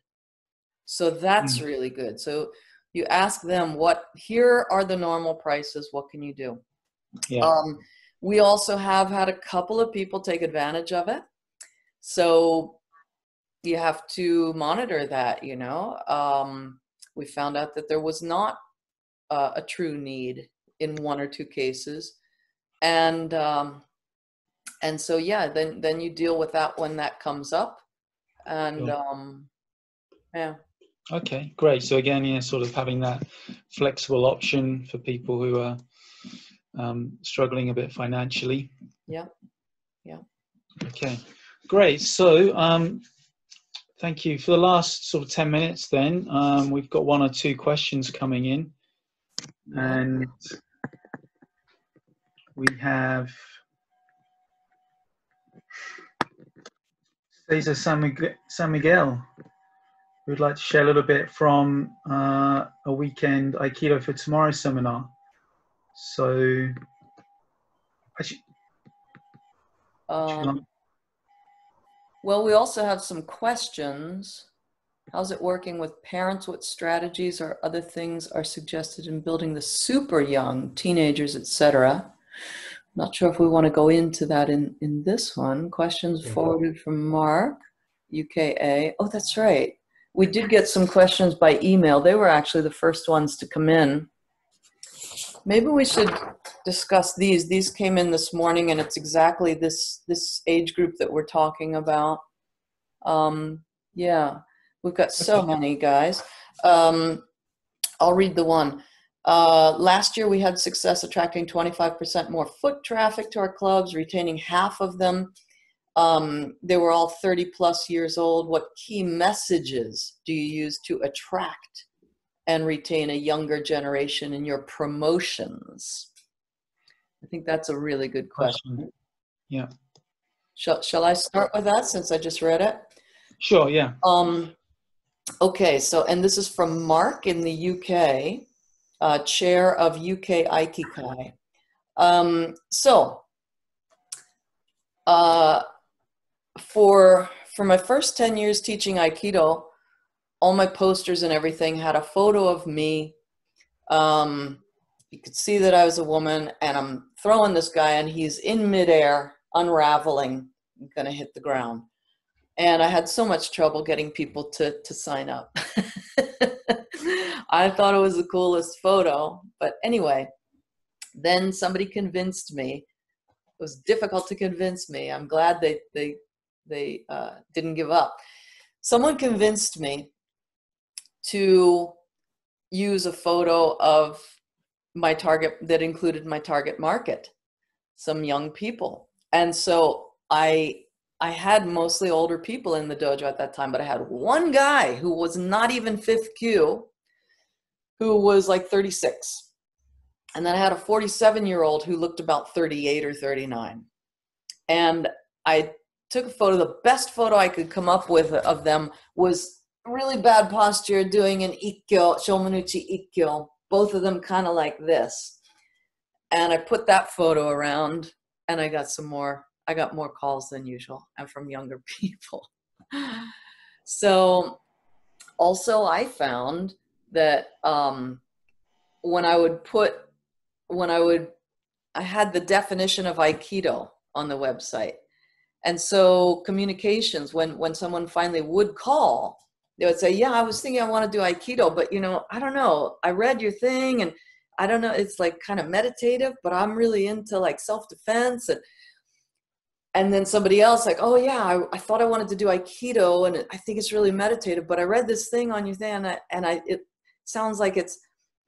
So that's mm-hmm. really good. So you ask them, what, here are the normal prices, what can you do? Yeah. Um, we also have had a couple of people take advantage of it. So you have to monitor that, you know. Um, We found out that there was not uh, a true need in one or two cases, and um, and so yeah, then then you deal with that when that comes up, and sure. um, yeah. Okay, great. So again, yeah, sort of having that flexible option for people who are um, struggling a bit financially. Yeah, yeah. Okay, great. So. Um, Thank you. For the last sort of ten minutes then, um, we've got one or two questions coming in. And we have Cesar San Miguel, who would like to share a little bit from uh, a weekend Aikido for Tomorrow seminar. So, actually, um. Well, we also have some questions. How's it working with parents? What strategies or other things are suggested in building the super young, teenagers, et cetera? Not sure if we want to go into that in, in this one. Questions forwarded from Mark, U K A. Oh, that's right. We did get some questions by email. They were actually the first ones to come in. Maybe we should discuss these. These came in this morning, and it's exactly this, this age group that we're talking about. Um, yeah, we've got so many, guys. Um, I'll read the one. Uh, last year, we had success attracting twenty-five percent more foot traffic to our clubs, retaining half of them. Um, they were all thirty plus years old. What key messages do you use to attract and retain a younger generation in your promotions? I think that's a really good question. Yeah. Shall, shall I start with that since I just read it? Sure, yeah. Um, okay, so, and this is from Mark in the U K, uh, chair of U K Aikikai. Um, so, uh, for, for my first ten years teaching Aikido, all my posters and everything had a photo of me. Um, you could see that I was a woman, and I'm throwing this guy, and he's in midair, unraveling, gonna hit the ground. And I had so much trouble getting people to, to sign up. I thought it was the coolest photo, but anyway, then somebody convinced me. It was difficult to convince me. I'm glad they, they, they uh, didn't give up. Someone convinced me to use a photo of my target that included my target market, some young people. And so I, I had mostly older people in the dojo at that time, but I had one guy who was not even fifth Q, who was like thirty-six. And then I had a forty-seven year old who looked about thirty-eight or thirty-nine. And I took a photo. The best photo I could come up with of them was really bad posture, doing an ikkyo, shomanuchi ikkyo, both of them kind of like this. And I put that photo around, and I got some more, I got more calls than usual, and from younger people. So also I found that um, when I would put, when I would, I had the definition of Aikido on the website. And so communications, when, when someone finally would call, they would say, yeah, I was thinking I want to do Aikido, but you know, I don't know. I read your thing, and I don't know. It's like kind of meditative, but I'm really into like self-defense. And, and then somebody else like, oh yeah, I, I thought I wanted to do Aikido, and I think it's really meditative, but I read this thing on your thing, and I, and I, it sounds like it's,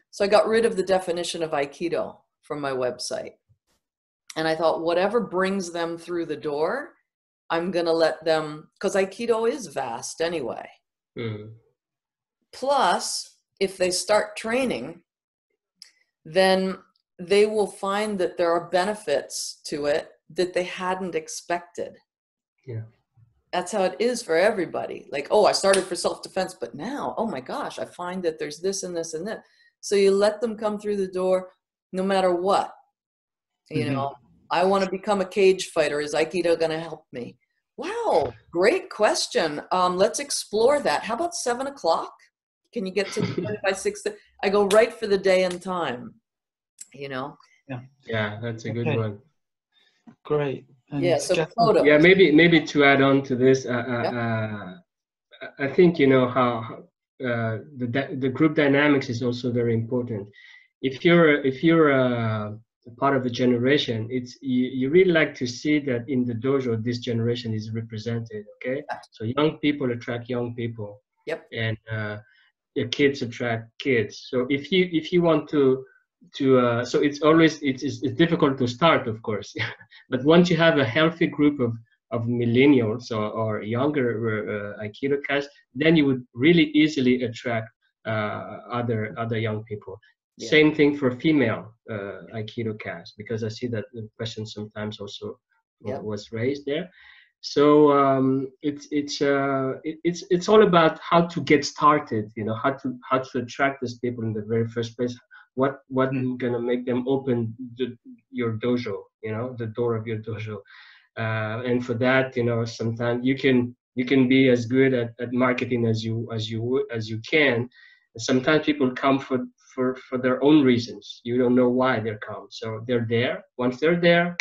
so I got rid of the definition of Aikido from my website. And I thought whatever brings them through the door, I'm going to let them, because Aikido is vast anyway. Mm. Plus, if they start training, then they will find that there are benefits to it that they hadn't expected. Yeah. That's how it is for everybody. Like, oh, I started for self-defense, but now, oh my gosh, I find that there's this and this and that. So you let them come through the door no matter what. You know, mm-hmm. I want to become a cage fighter. Is Aikido going to help me? Wow, great question. Um, let's explore that. How about seven o'clock? Can you get to by six? I go right for the day and time, you know? Yeah, yeah, that's a good okay. one. Great. And yeah, so photos. Yeah, maybe, maybe to add on to this, uh, yeah. uh, I think, you know, how uh, the, the group dynamics is also very important. If you're, if you're uh, part of a generation, it's you, you really like to see that in the dojo this generation is represented. Okay, so young people attract young people. Yep. And uh your kids attract kids. So if you if you want to to uh so it's always it's, it's difficult to start, of course. But once you have a healthy group of of millennials or, or younger uh, Aikido cast, then you would really easily attract uh other other young people. Yeah. Same thing for female uh, Aikido cast, because I see that the question sometimes also yeah. was raised there. So um, it's it's uh, it, it's it's all about how to get started. You know, how to how to attract these people in the very first place. What what mm-hmm. gonna make them open the, your dojo? You know, the door of your dojo. Uh, and for that, you know, sometimes you can you can be as good at, at marketing as you as you as you can. Sometimes people come for, for, for their own reasons. You don't know why they come. So they're there. Once they're there,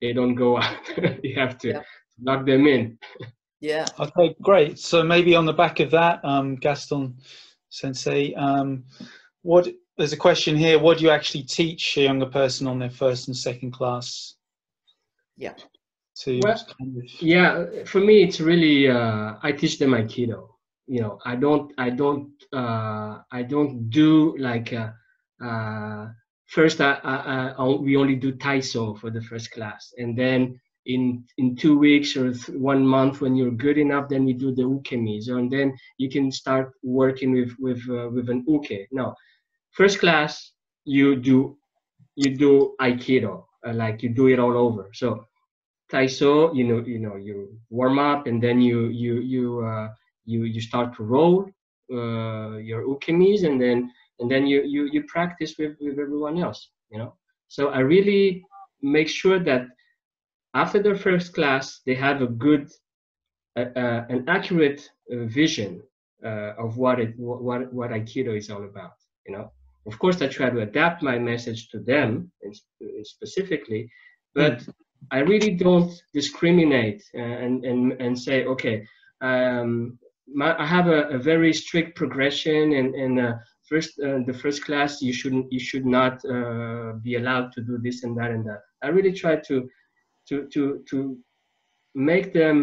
they don't go out. You have to yeah. lock them in. Yeah. Okay, great. So maybe on the back of that, um, Gaston Sensei, um, what, there's a question here, what do you actually teach a younger person on their first and second class? Yeah. To well, kind of... Yeah, for me, it's really, uh, I teach them Aikido. You know, I don't, I don't, uh, I don't do like, uh, uh, first, I, I, I, we only do Taiso for the first class. And then in, in two weeks or one month, when you're good enough, then you do the ukemi. So, and then you can start working with, with, uh, with an uke. No, first class, you do, you do Aikido, uh, like you do it all over. So Taiso, you know, you know, you warm up and then you, you, you, uh, You, you start to roll uh, your ukemis, and then and then you you, you practice with, with everyone else, you know. So I really make sure that after their first class, they have a good, uh, uh, an accurate uh, vision uh, of what it what what Aikido is all about, you know. Of course, I try to adapt my message to them in, in specifically, but I really don't discriminate and and and say, okay. Um, My, I have a, a very strict progression, and, and uh, first uh, the first class you shouldn't you should not uh, be allowed to do this and that and that. I really try to to to to make them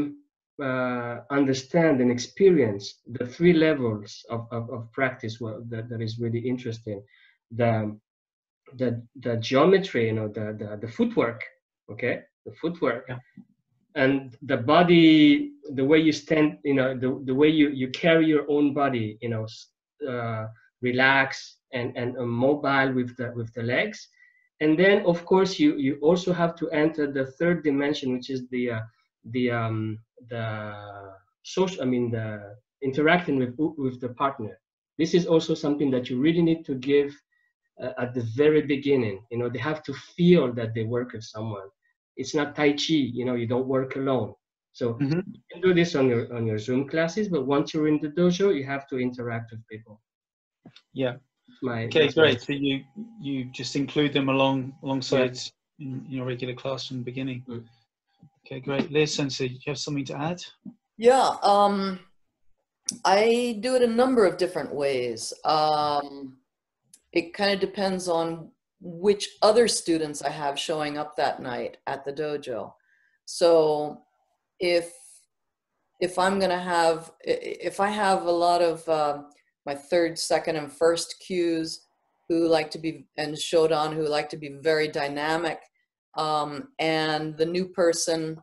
uh, understand and experience the three levels of of, of practice. Well, that that is really interesting. The the the geometry, you know, the the, the footwork. Okay, the footwork. Yeah. And the body, the way you stand, you know, the, the way you, you carry your own body, you know, uh, relax and, and mobile with the, with the legs. And then, of course, you, you also have to enter the third dimension, which is the, uh, the, um, the social, I mean, the interacting with, with the partner. This is also something that you really need to give uh, at the very beginning. You know, they have to feel that they work with someone. It's not Tai Chi, you know, you don't work alone. So mm-hmm. you can do this on your, on your Zoom classes, but once you're in the dojo, you have to interact with people. Yeah. My, okay, great. So you, you just include them along alongside yeah. in, in your regular class from the beginning. Mm. Okay, great. Leah Sensei, do you have something to add? Yeah, um, I do it a number of different ways. Um, it kind of depends on which other students I have showing up that night at the dojo. So if if I'm gonna have, if I have a lot of uh, my third, second and first Qs who like to be, and Shodan who like to be very dynamic, um, and the new person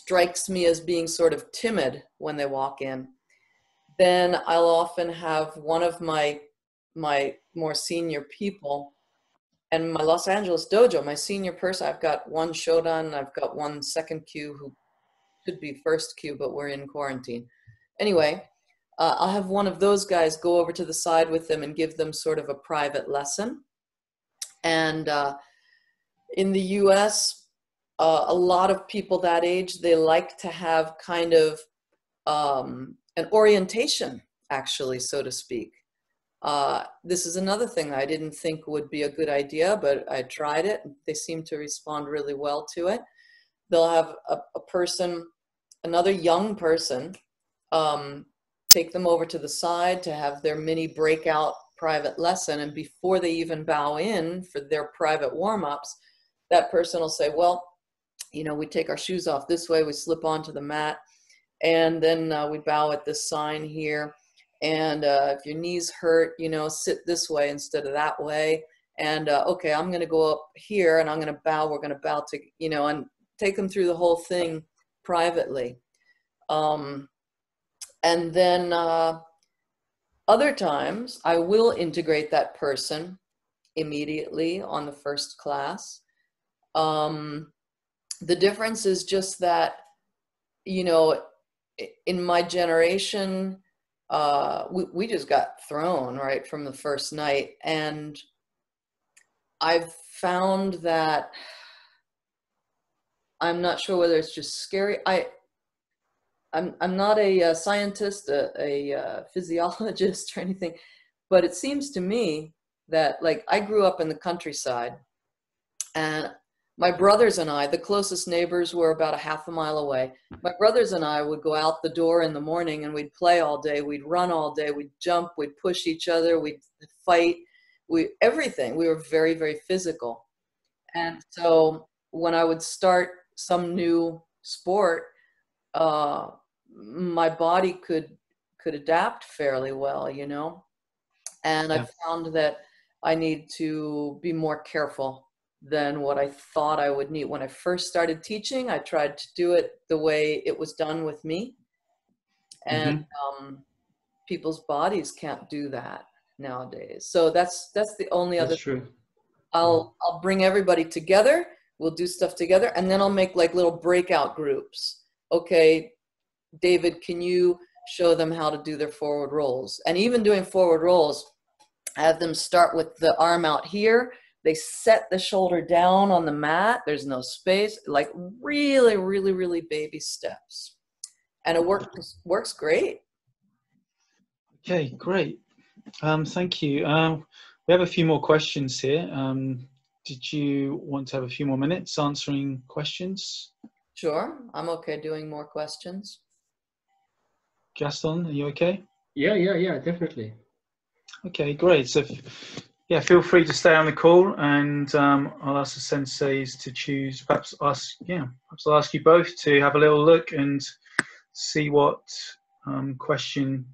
strikes me as being sort of timid when they walk in, then I'll often have one of my, my more senior people. And my Los Angeles dojo, my senior person, I've got one Shodan, I've got one second Q who could be first Q, but we're in quarantine. Anyway, uh, I'll have one of those guys go over to the side with them and give them sort of a private lesson. And uh, in the U S, uh, a lot of people that age, they like to have kind of um, an orientation, actually, so to speak. Uh, this is another thing I didn't think would be a good idea, but I tried it. They seem to respond really well to it. They'll have a, a person, another young person, um, take them over to the side to have their mini breakout private lesson. And before they even bow in for their private warm-ups, that person will say, well, you know, we take our shoes off this way, we slip onto the mat, and then uh, we bow at this sign here. And uh, if your knees hurt, you know, sit this way instead of that way. And uh, okay, I'm gonna go up here and I'm gonna bow, we're gonna bow to, you know, and take them through the whole thing privately. Um, and then uh, other times I will integrate that person immediately on the first class. Um, the difference is just that, you know, in my generation, Uh, we, we just got thrown right from the first night. And I've found that, I'm not sure whether it's just scary. I, I'm, I'm not a, a scientist, a, a, a physiologist or anything, but it seems to me that, like, I grew up in the countryside and My brothers and I, the closest neighbors were about a half a mile away. My brothers and I would go out the door in the morning and we'd play all day. We'd run all day. We'd jump. We'd push each other. We'd fight. We, everything. We were very, very physical. And so when I would start some new sport, uh, my body could, could adapt fairly well, you know? And yeah. I found that I need to be more careful than what I thought I would need. When I first started teaching, I tried to do it the way it was done with me. And mm-hmm. um, people's bodies can't do that nowadays. So that's that's the only that's other true. thing. I'll, yeah. I'll bring everybody together. We'll do stuff together. And then I'll make like little breakout groups. Okay, David, can you show them how to do their forward rolls? And even doing forward rolls, I have them start with the arm out here. They set the shoulder down on the mat. There's no space, like really, really, really baby steps. And it works, works great. Okay, great. Um, thank you. Uh, we have a few more questions here. Um, did you want to have a few more minutes answering questions? Sure, I'm okay doing more questions. Gaston, are you okay? Yeah, yeah, yeah, definitely. Okay, great. So, yeah, feel free to stay on the call, and um, I'll ask the senseis to choose. Perhaps ask, yeah, perhaps I'll ask you both to have a little look and see what um, question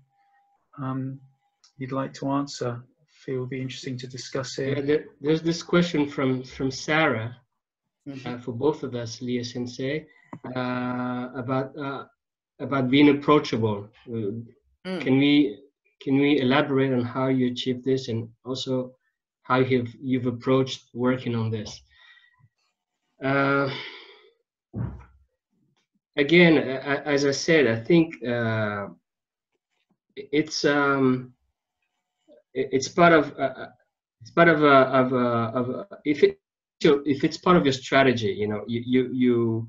um, you'd like to answer. Feel it would be interesting to discuss here. Yeah, there, there's this question from from Sarah mm-hmm. uh, for both of us, Leah Sensei, uh, about uh, about being approachable. Uh, mm. Can we? Can we elaborate on how you achieve this, and also how you've, you've approached working on this? Uh, again, I, as I said, I think uh, it's um, it's part of uh, it's part of a, of a, of a, if it if it's part of your strategy, you know, you you you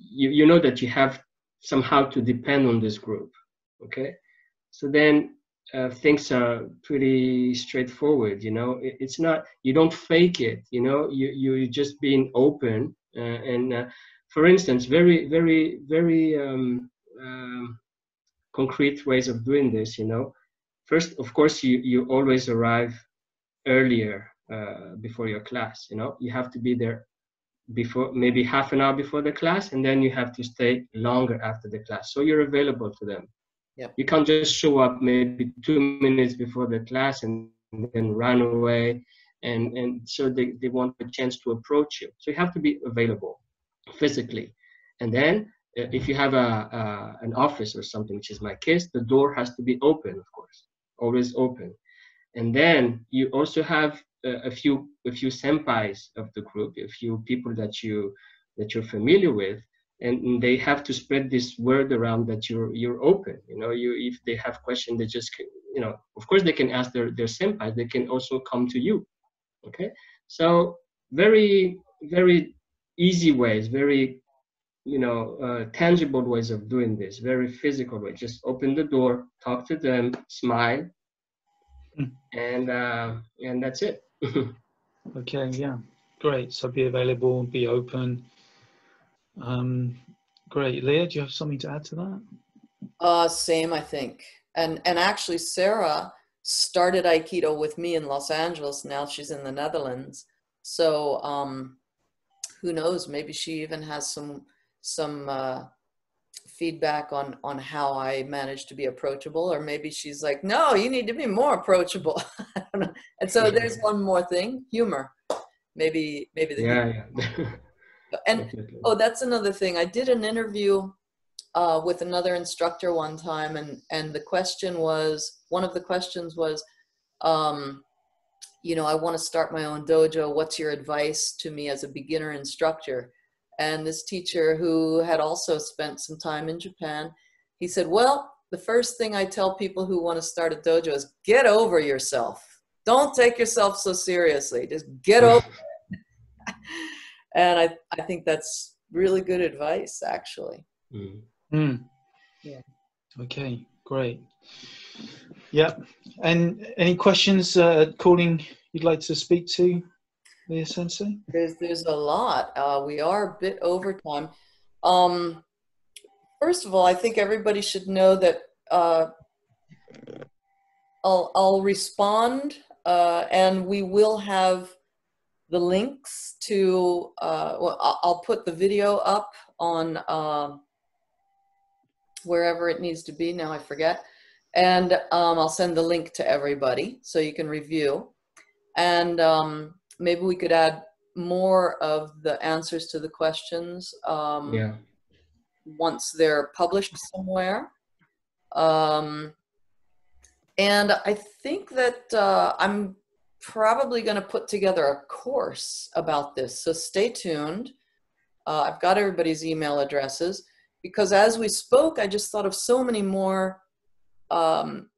you, you know that you have somehow to depend on this group, okay? So then. Uh, things are pretty straightforward, you know. It, it's not, you don't fake it, you know. You you're just being open. Uh, and uh, for instance, very very very um, um, concrete ways of doing this, you know. First, of course, you you always arrive earlier uh, before your class. You know, you have to be there before, maybe half an hour before the class, and then you have to stay longer after the class. So you're available to them. Yep. You can't just show up maybe two minutes before the class and then run away, and, and so they, they want a chance to approach you. So you have to be available physically. And then uh, if you have a, a, an office or something, which is my case, the door has to be open, of course, always open. And then you also have a, a few a few senpais of the group, a few people that, you, that you're familiar with. And they have to spread this word around that you're you're open. You know, you if they have questions, they just you know. Of course, they can ask their their senpai. They can also come to you. Okay, so very very easy ways, very you know uh, tangible ways of doing this. Very physical way. Just open the door, talk to them, smile, mm. and uh, and that's it. Okay, yeah, great. So be available, be open. Um, great. Leah, do you have something to add to that? Uh, same, I think. And, and actually, Sarah started Aikido with me in Los Angeles. Now she's in the Netherlands. So um, who knows, maybe she even has some, some uh, feedback on, on how I managed to be approachable, or maybe she's like, no, you need to be more approachable. I don't know. And so there's one more thing, humor. Maybe, maybe the yeah, yeah. And oh, that's another thing. I did an interview uh, with another instructor one time, and and the question was, one of the questions was, um, you know, I want to start my own dojo. What's your advice to me as a beginner instructor? And this teacher, who had also spent some time in Japan, he said, well, the first thing I tell people who want to start a dojo is get over yourself. Don't take yourself so seriously. Just get over it. And I, I think that's really good advice, actually. Mm. Mm. Yeah. Okay, great. Yeah. And any questions, uh, calling you'd like to speak to? Leah Sensei? There's, there's a lot. Uh, we are a bit over time. Um, first of all, I think everybody should know that uh, I'll, I'll respond uh, and we will have the links to, uh, well, I'll put the video up on uh, wherever it needs to be, now I forget. And um, I'll send the link to everybody so you can review. And um, maybe we could add more of the answers to the questions um, yeah. once they're published somewhere. Um, and I think that uh, I'm probably going to put together a course about this. So stay tuned. Uh, I've got everybody's email addresses because as we spoke, I just thought of so many more Um,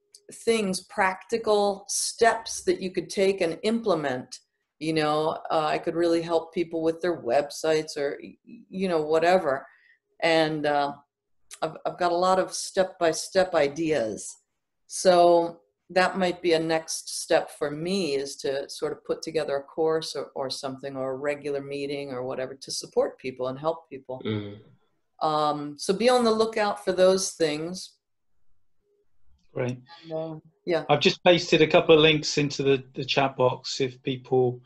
things, practical steps that you could take and implement, you know, uh, I could really help people with their websites or, you know, whatever. And uh, I've, I've got a lot of step-by-step ideas. So that might be a next step for me is to sort of put together a course or, or something or a regular meeting or whatever to support people and help people. Mm-hmm. um, so be on the lookout for those things. Great. Uh, yeah. I've just pasted a couple of links into the, the chat box if people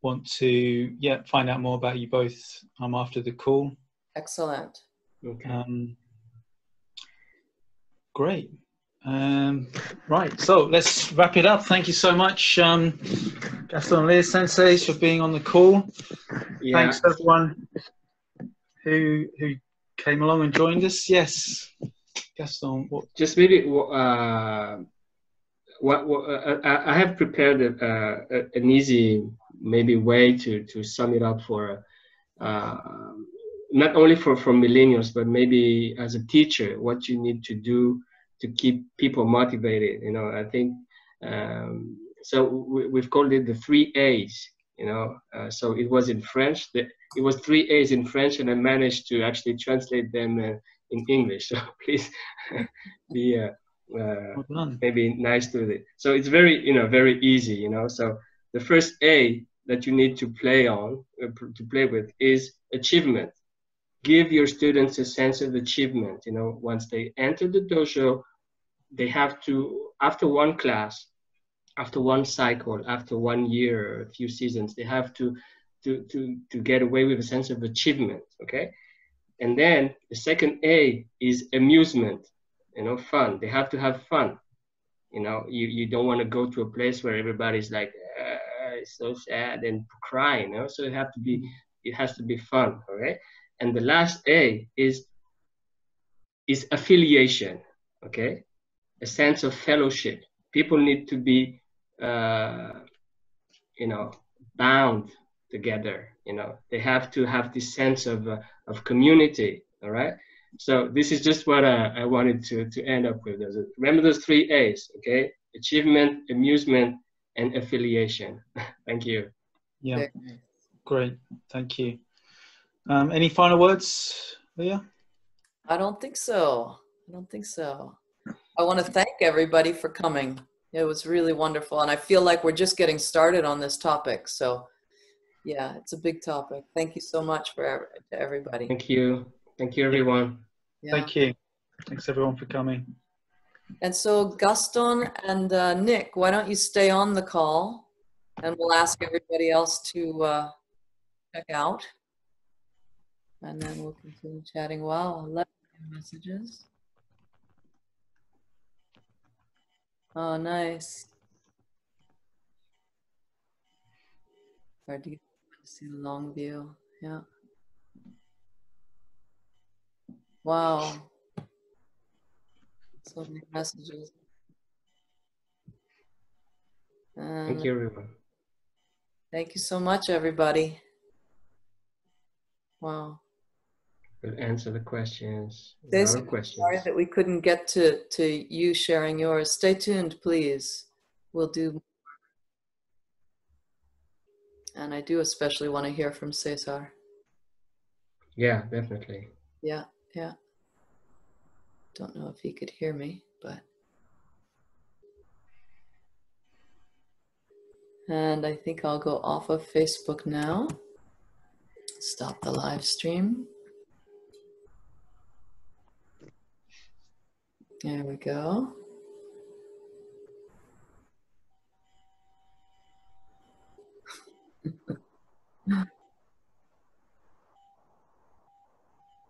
want to yeah, find out more about you both um, after the call. Excellent. Okay. Um, great. Um, right, so let's wrap it up. Thank you so much, um, Gaston and Leah Sensei, for being on the call. Yeah. Thanks everyone who, who came along and joined us. Yes. Gaston, what? Just maybe uh, what, what uh, I have prepared a, uh, an easy maybe way to to sum it up for uh, not only for for millennials but maybe as a teacher what you need to do to keep people motivated. You know, I think um, so. We, we've called it the three A's. You know, uh, so it was in French. The, it was three A's in French, and I managed to actually translate them. Uh, in English, so please be uh, uh, maybe nice to it. So it's very, you know, very easy, you know. So the first A that you need to play on, uh, to play with is achievement. Give your students a sense of achievement, you know, once they enter the dojo, they have to, after one class, after one cycle, after one year, or a few seasons, they have to, to, to, to get away with a sense of achievement, okay? And then the second A is amusement, you know, fun. They have to have fun. You know, you, you don't want to go to a place where everybody's like, ah, it's so sad and crying. You know? So it have to be, it has to be fun, all right? And the last A is, is affiliation, okay? A sense of fellowship. People need to be, uh, you know, bound together. You know, they have to have this sense of, uh, of community, all right? So this is just what uh, I wanted to, to end up with. Remember those three A's, okay? Achievement, amusement, and affiliation. Thank you. Yeah, great, thank you. Um, any final words, Leah? I don't think so, I don't think so. I wanna thank everybody for coming. It was really wonderful, and I feel like we're just getting started on this topic, so. Yeah, it's a big topic. Thank you so much for to everybody. Thank you. Thank you, everyone. Yeah. Thank you. Thanks, everyone, for coming. And so, Gaston and uh, Nick, why don't you stay on the call, and we'll ask everybody else to uh, check out, and then we'll continue chatting. Wow, eleven messages. Oh, nice. Hard to get to see the long view. Yeah. Wow. So many messages. And thank you, everyone. Thank you so much, everybody. Wow. We'll answer the questions. Stay so questions. Sorry that we couldn't get to, to you sharing yours. Stay tuned, please. We'll do more. And I do especially want to hear from Cesar. Yeah, definitely. Yeah, yeah. Don't know if he could hear me, but. And I think I'll go off of Facebook now. Stop the live stream. There we go.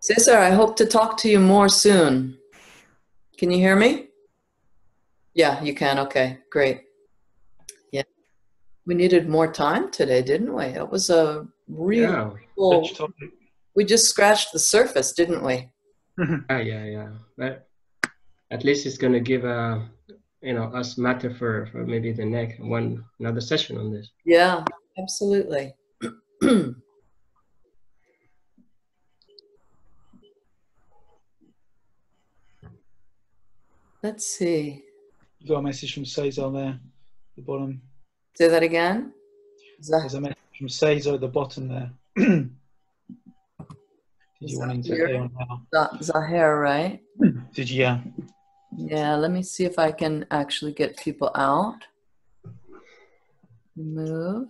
Cesar, I hope to talk to you more soon. Can you hear me? Yeah, you can. Okay, great. Yeah. We needed more time today, didn't we? It was a real... Yeah. Cool. We just scratched the surface, didn't we? Yeah, yeah, yeah. That, at least it's going to give uh, you know, us matter for, for maybe the next one, another session on this. Yeah, absolutely. Let's see. You got a message from Cesar there at the bottom. Say that again? That There's a message from Cesar at the bottom there. Did you want to say on now? Zahir, right? Did you? Yeah. Yeah, let me see if I can actually get people out. Remove.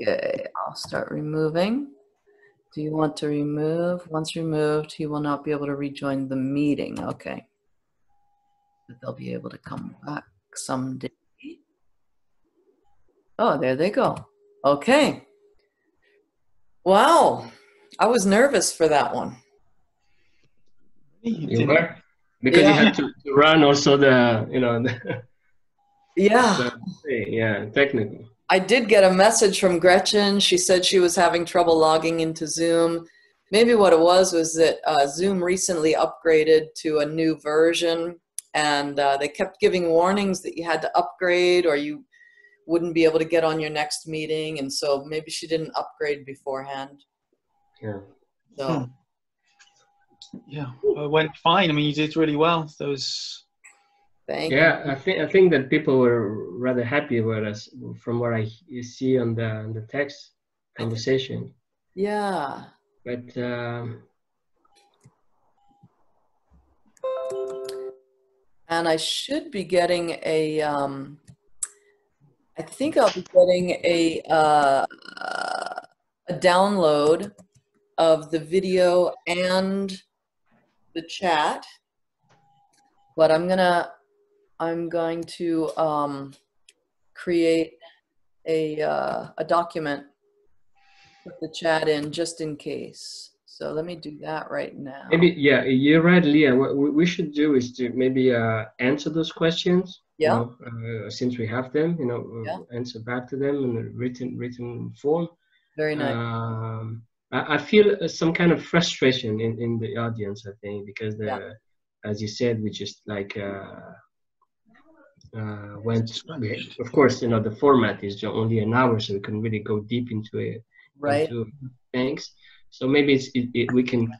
Okay, I'll start removing. Do you want to remove? Once removed, he will not be able to rejoin the meeting. Okay. But they'll be able to come back someday. Oh, there they go. Okay. Wow. I was nervous for that one. You were? Because yeah. You had to run also the, you know. The, yeah. The, yeah, technical. I did get a message from Gretchen. She said she was having trouble logging into Zoom. Maybe what it was was that uh, Zoom recently upgraded to a new version. And uh, they kept giving warnings that you had to upgrade or you wouldn't be able to get on your next meeting. And so maybe she didn't upgrade beforehand. Yeah. So. Yeah, it went fine. I mean, you did really well. Those. Thank yeah, you. I think I think that people were rather happy with us, from what I see on the on the text conversation. Yeah. But. Um, And I should be getting a, um, I think I'll be getting a, uh, a download of the video and the chat, but I'm gonna, I'm going to um, create a, uh, a document with the chat in just in case. So let me do that right now. Maybe, yeah, you're right, Leah. What we should do is to maybe uh, answer those questions. Yeah. You know, uh, since we have them, you know, yeah. Answer back to them in a written, written form. Very nice. Um, I, I feel some kind of frustration in, in the audience, I think, because, the, yeah. as you said, we just like uh, uh, went, of course, you know, the format is only an hour, so we can really go deep into it. Right. Into things. So maybe it's, it, it, we can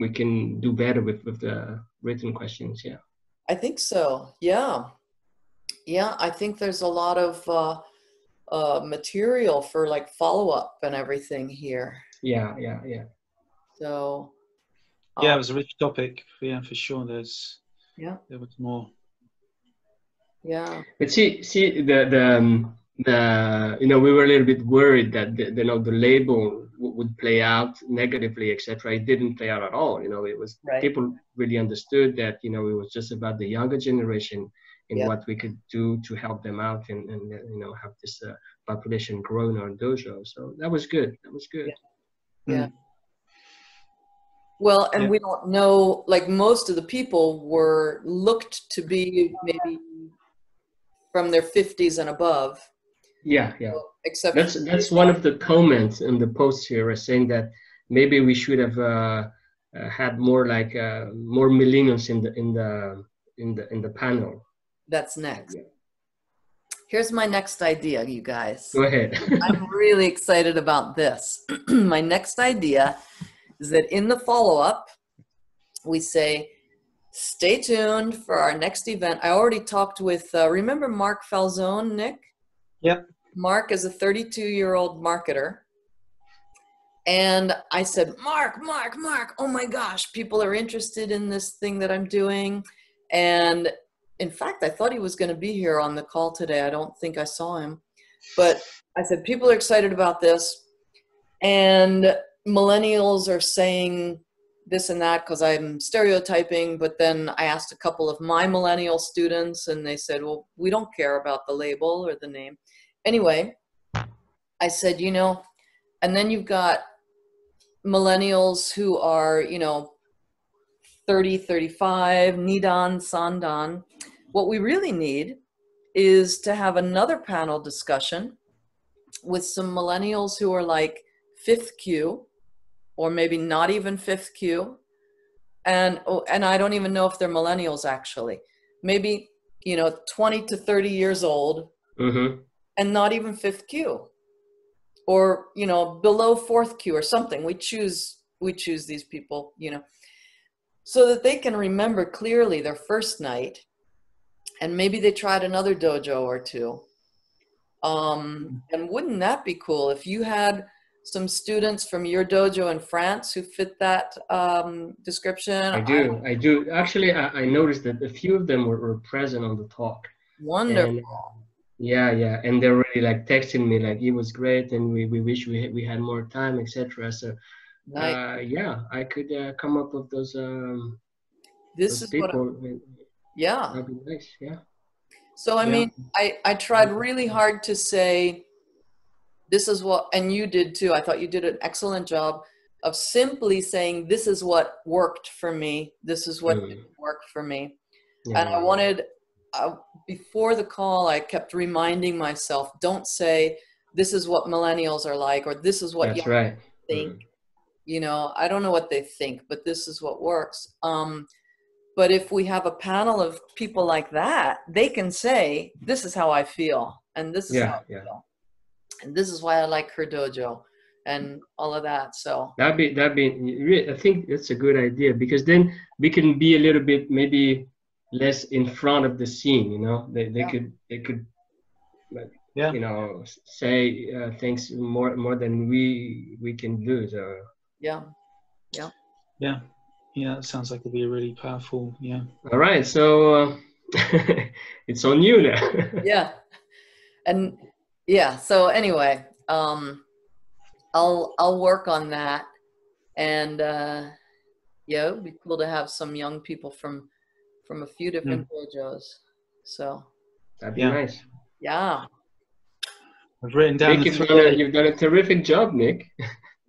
we can do better with, with the written questions, yeah. I think so, yeah. Yeah, I think there's a lot of uh, uh, material for like follow-up and everything here. Yeah, yeah, yeah. So. Um, yeah, it was a rich topic, yeah, for sure. There's, yeah. There was more. Yeah. But see, see the, the, um, the, you know, we were a little bit worried that, the, you know, the label would play out negatively, et cetera. It didn't play out at all. You know, it was right. People really understood that. You know, it was just about the younger generation and yep. what we could do to help them out and, and you know, have this uh, population grow in our dojo. So that was good. That was good. Yeah. Mm. yeah. Well, and yeah. we don't know. Like most of the people were looked to be maybe from their fifties and above. Yeah, yeah. So, except that's that's one of the comments in the post here, is saying that maybe we should have uh, uh, had more like uh, more millennials in the in the in the in the panel. That's next. Yeah. Here's my next idea, you guys. Go ahead. I'm really excited about this. My next idea is that in the follow-up, we say, "Stay tuned for our next event." I already talked with. Uh, remember Mark Falzone, Nick? Yep. Mark is a thirty-two-year-old marketer. And I said, Mark, Mark, Mark, oh my gosh, people are interested in this thing that I'm doing. And in fact, I thought he was going to be here on the call today. I don't think I saw him. But I said, people are excited about this. And millennials are saying this and that because I'm stereotyping. But then I asked a couple of my millennial students, and they said, well, we don't care about the label or the name. Anyway, I said, you know, and then you've got millennials who are, you know, thirty, thirty-five, Nidan, Sandan. What we really need is to have another panel discussion with some millennials who are like fifth Q, or maybe not even fifth Q. And, oh, and I don't even know if they're millennials actually. Maybe, you know, twenty to thirty years old, mm-hmm. and not even fifth Q, or, you know, below fourth Q or something. We choose, we choose these people, you know, so that they can remember clearly their first night, and maybe they tried another dojo or two. Um, and wouldn't that be cool if you had some students from your dojo in France who fit that um, description? I do, I, I do. Actually, I, I noticed that a few of them were, were present on the talk. Wonderful. And, yeah, yeah, and they're really like texting me like, it was great, and we, we wish we had, we had more time, et cetera. So, uh, yeah, I could uh, come up with those. Um, this those is people. What. I, yeah. That'd be nice. Yeah. So I yeah. mean, I I tried really hard to say, this is what, and you did too. I thought you did an excellent job of simply saying, this is what worked for me. This is what mm. didn't work for me, yeah. and I wanted. Uh, before the call, I kept reminding myself, don't say, this is what millennials are like, or this is what young right. think. Mm. You know, I don't know what they think, but this is what works. Um, but if we have a panel of people like that, they can say, this is how I feel, and this is yeah, how I yeah. feel, and this is why I like her dojo, and all of that. So that'd be, that'd be, I think that's a good idea, because then we can be a little bit, maybe, less in front of the scene, you know, they, they yeah. could, they could, like, yeah. you know, say uh, things more, more than we, we can do. So. Yeah. Yeah. Yeah. Yeah. It sounds like it'd be really powerful. Yeah. All right. So uh, it's on you now. yeah. And yeah. So anyway, um, I'll, I'll work on that. And uh, yeah, it'd be cool to have some young people from, from a few different mm. dojos, so that'd be yeah. nice. Yeah, I've written down. Nick, you've, done a, you've done a terrific job, Nick.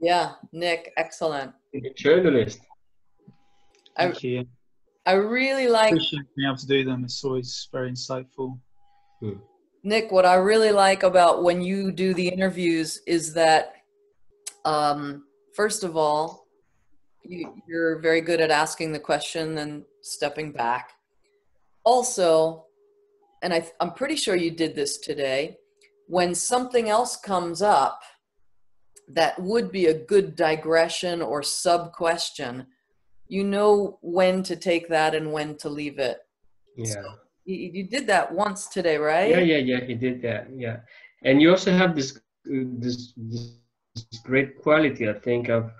Yeah, Nick, excellent. You're a journalist. Thank I, you. I really like. Appreciate being able to do them. It's always very insightful. Hmm. Nick, what I really like about when you do the interviews is that, um, first of all, you, you're very good at asking the question and stepping back. Also, and I, I'm pretty sure you did this today, when something else comes up that would be a good digression or sub question, you know when to take that and when to leave it. Yeah. So you, you did that once today, right? Yeah, yeah, yeah, he did that, yeah. And you also have this, this, this great quality, I think, of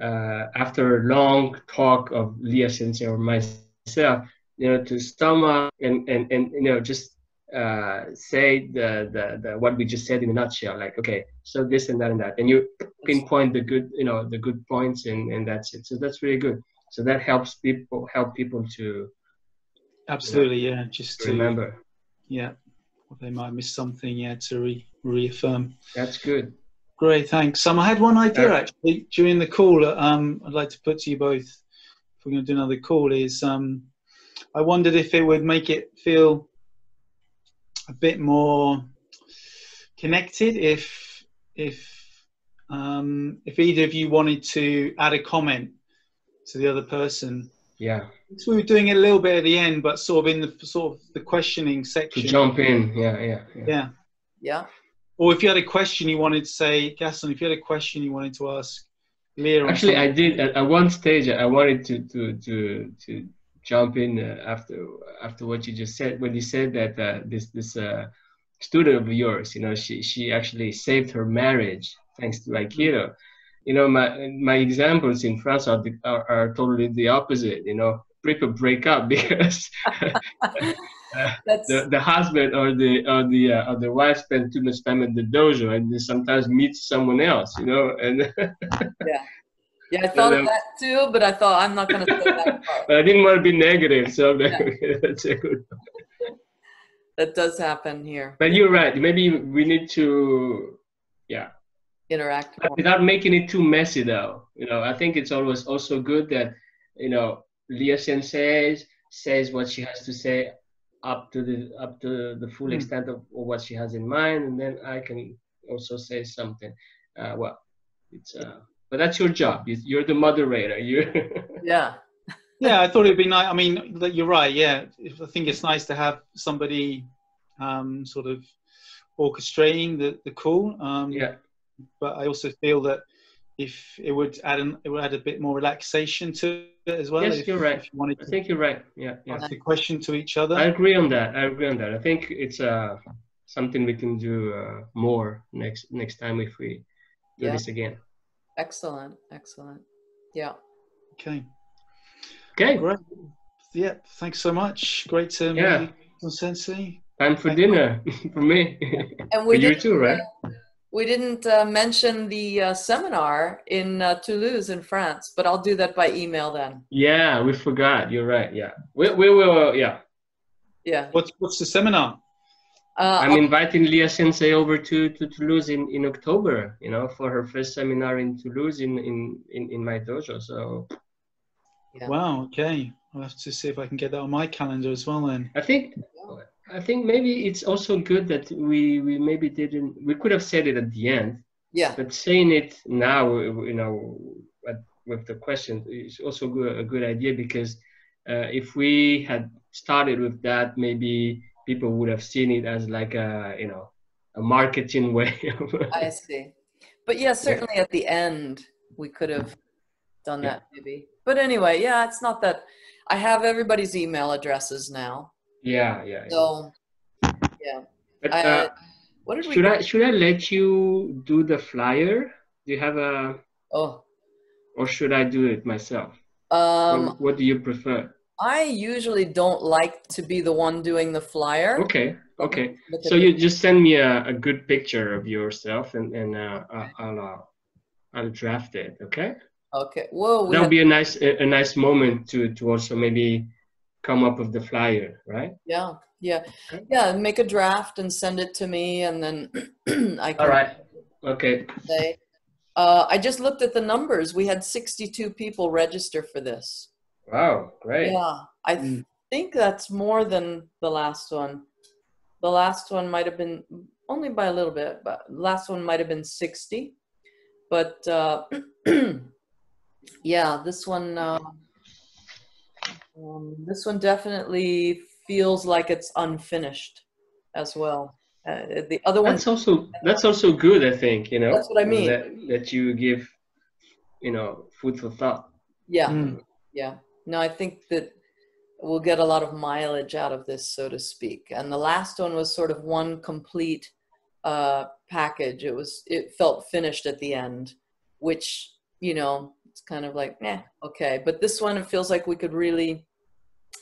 uh, after a long talk of Leah Sensei or myself, you know, to sum up and, and, and you know, just uh, say the, the, the, what we just said in a nutshell, like, okay, so this and that and that, and you pinpoint the good, you know, the good points, and, and that's it. So that's really good. So that helps people, help people to. Absolutely. You know, yeah. Just to remember. Yeah. Well, they might miss something. Yeah. To re reaffirm. That's good. Great, thanks. Um, I had one idea actually during the call. Um, I'd like to put to you both, if we're going to do another call, is um, I wondered if it would make it feel a bit more connected if if um, if either of you wanted to add a comment to the other person. Yeah. So we were doing it a little bit at the end, but sort of in the sort of the questioning section. To jump in, yeah, yeah, yeah. Yeah. Yeah. Or if you had a question you wanted to say, Gaston, if you had a question you wanted to ask Leah. Actually, I did. At, at one stage, I wanted to to to, to jump in uh, after after what you just said. When you said that uh, this this uh, student of yours, you know, she she actually saved her marriage thanks to Aikido. You know, my my examples in France are the, are, are totally the opposite. You know, people break up because uh, the, the husband or the or the uh, or the wife spend too much time at the dojo, and they sometimes meet someone else, you know. And yeah, yeah, I thought and, um, of that too, but I thought I'm not going to say that part. But I didn't want to be negative, so yeah. That's a good one. That does happen here. But you're right. Maybe we need to, yeah, interact more. Without making it too messy, though. You know, I think it's always also good that, you know, Leah Sensei says what she has to say up to the up to the full extent of what she has in mind, and then I can also say something. Uh, well, it's uh, but that's your job. You're the moderator. You. Yeah. Yeah, I thought it'd be nice. I mean, you're right. Yeah, I think it's nice to have somebody um, sort of orchestrating the the call. Um, yeah. But I also feel that if it would add an, it would add a bit more relaxation to it as well. Yes, if, you're right. If you wanted to I think you're right. Yeah. yeah. Ask the question to each other. I agree on that. I agree on that. I think it's uh, something we can do uh, more next next time if we do yeah. this again. Excellent. Excellent. Yeah. Okay. Okay. Great. Yeah. Thanks so much. Great to meet yeah. you, Sensei. Time for Thank dinner you. for me. And we for you too, right? Uh, we didn't uh, mention the uh, seminar in uh, Toulouse, in France, but I'll do that by email then. Yeah, we forgot. You're right. Yeah. We we will. Uh, yeah. Yeah. What's what's the seminar? Uh, I'm I'll... inviting Leah Sensei over to, to Toulouse in, in October. You know, for her first seminar in Toulouse in in in, in my dojo. So. Yeah. Wow. Okay, I'll have to see if I can get that on my calendar as well. Then I think, I think maybe it's also good that we we maybe didn't. We could have said it at the end. Yeah. But saying it now, you know, with the question, is also good, a good idea because uh, if we had started with that, maybe people would have seen it as like a you know a marketing way. I see. But yeah, certainly yeah. at the end we could have done yeah. that maybe. But anyway, yeah, it's not that I have everybody's email addresses now. Yeah, yeah. So, yeah. But, I, uh, what did we should do? I should I let you do the flyer? Do you have a? Oh. Or should I do it myself? Um. What, what do you prefer? I usually don't like to be the one doing the flyer. Okay. Okay. So you just send me a, a good picture of yourself, and and uh, okay. I'll uh, I'll draft it. Okay. Okay. Whoa. That would be a nice, a, a nice moment to, to also maybe come up with the flyer, right? Yeah. Yeah. Okay. Yeah. Make a draft and send it to me, and then I can. All right. Okay. Say, uh, I just looked at the numbers. We had sixty-two people register for this. Wow. Great. Yeah. I th mm. think that's more than the last one. The last one might have been only by a little bit, but last one might have been sixty, but. Uh, Yeah, this one, uh, um, this one definitely feels like it's unfinished, as well. Uh, the other one. That's also that's also good, I think. You know. That's what I mean. That, that you give, you know, food for thought. Yeah, mm. yeah. No, I think that we'll get a lot of mileage out of this, so to speak. And the last one was sort of one complete uh, package. It was. It felt finished at the end, which you know. It's kind of like, yeah, okay. But this one, it feels like we could really,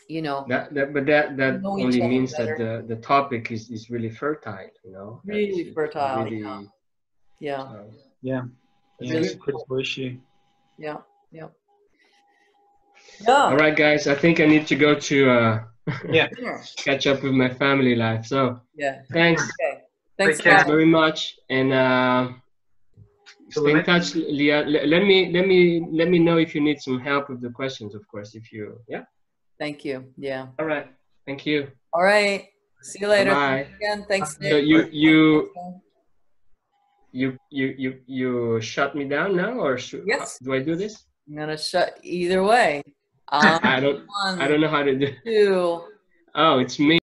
you know. That, that, but that, that only means better. that the, the topic is, is really fertile, you know. Really That's, fertile, really, yeah. Yeah. Uh, yeah. yeah. It's a critical issue. Yeah, yeah. Yeah. All right, guys. I think I need to go to uh, yeah. catch up with my family life. So yeah. thanks. Okay. Thanks very much. And... Uh, Stay in touch, Leah. Let me let me let me know if you need some help with the questions, of course. If you, yeah. Thank you. Yeah. All right. Thank you. All right. See you later. Bye. Again, thanks. So you you you you you you shut me down now, or should, yes? Do I do this? I'm gonna shut either way. Um, I don't. One, I don't know how to do. Two. Oh, it's me.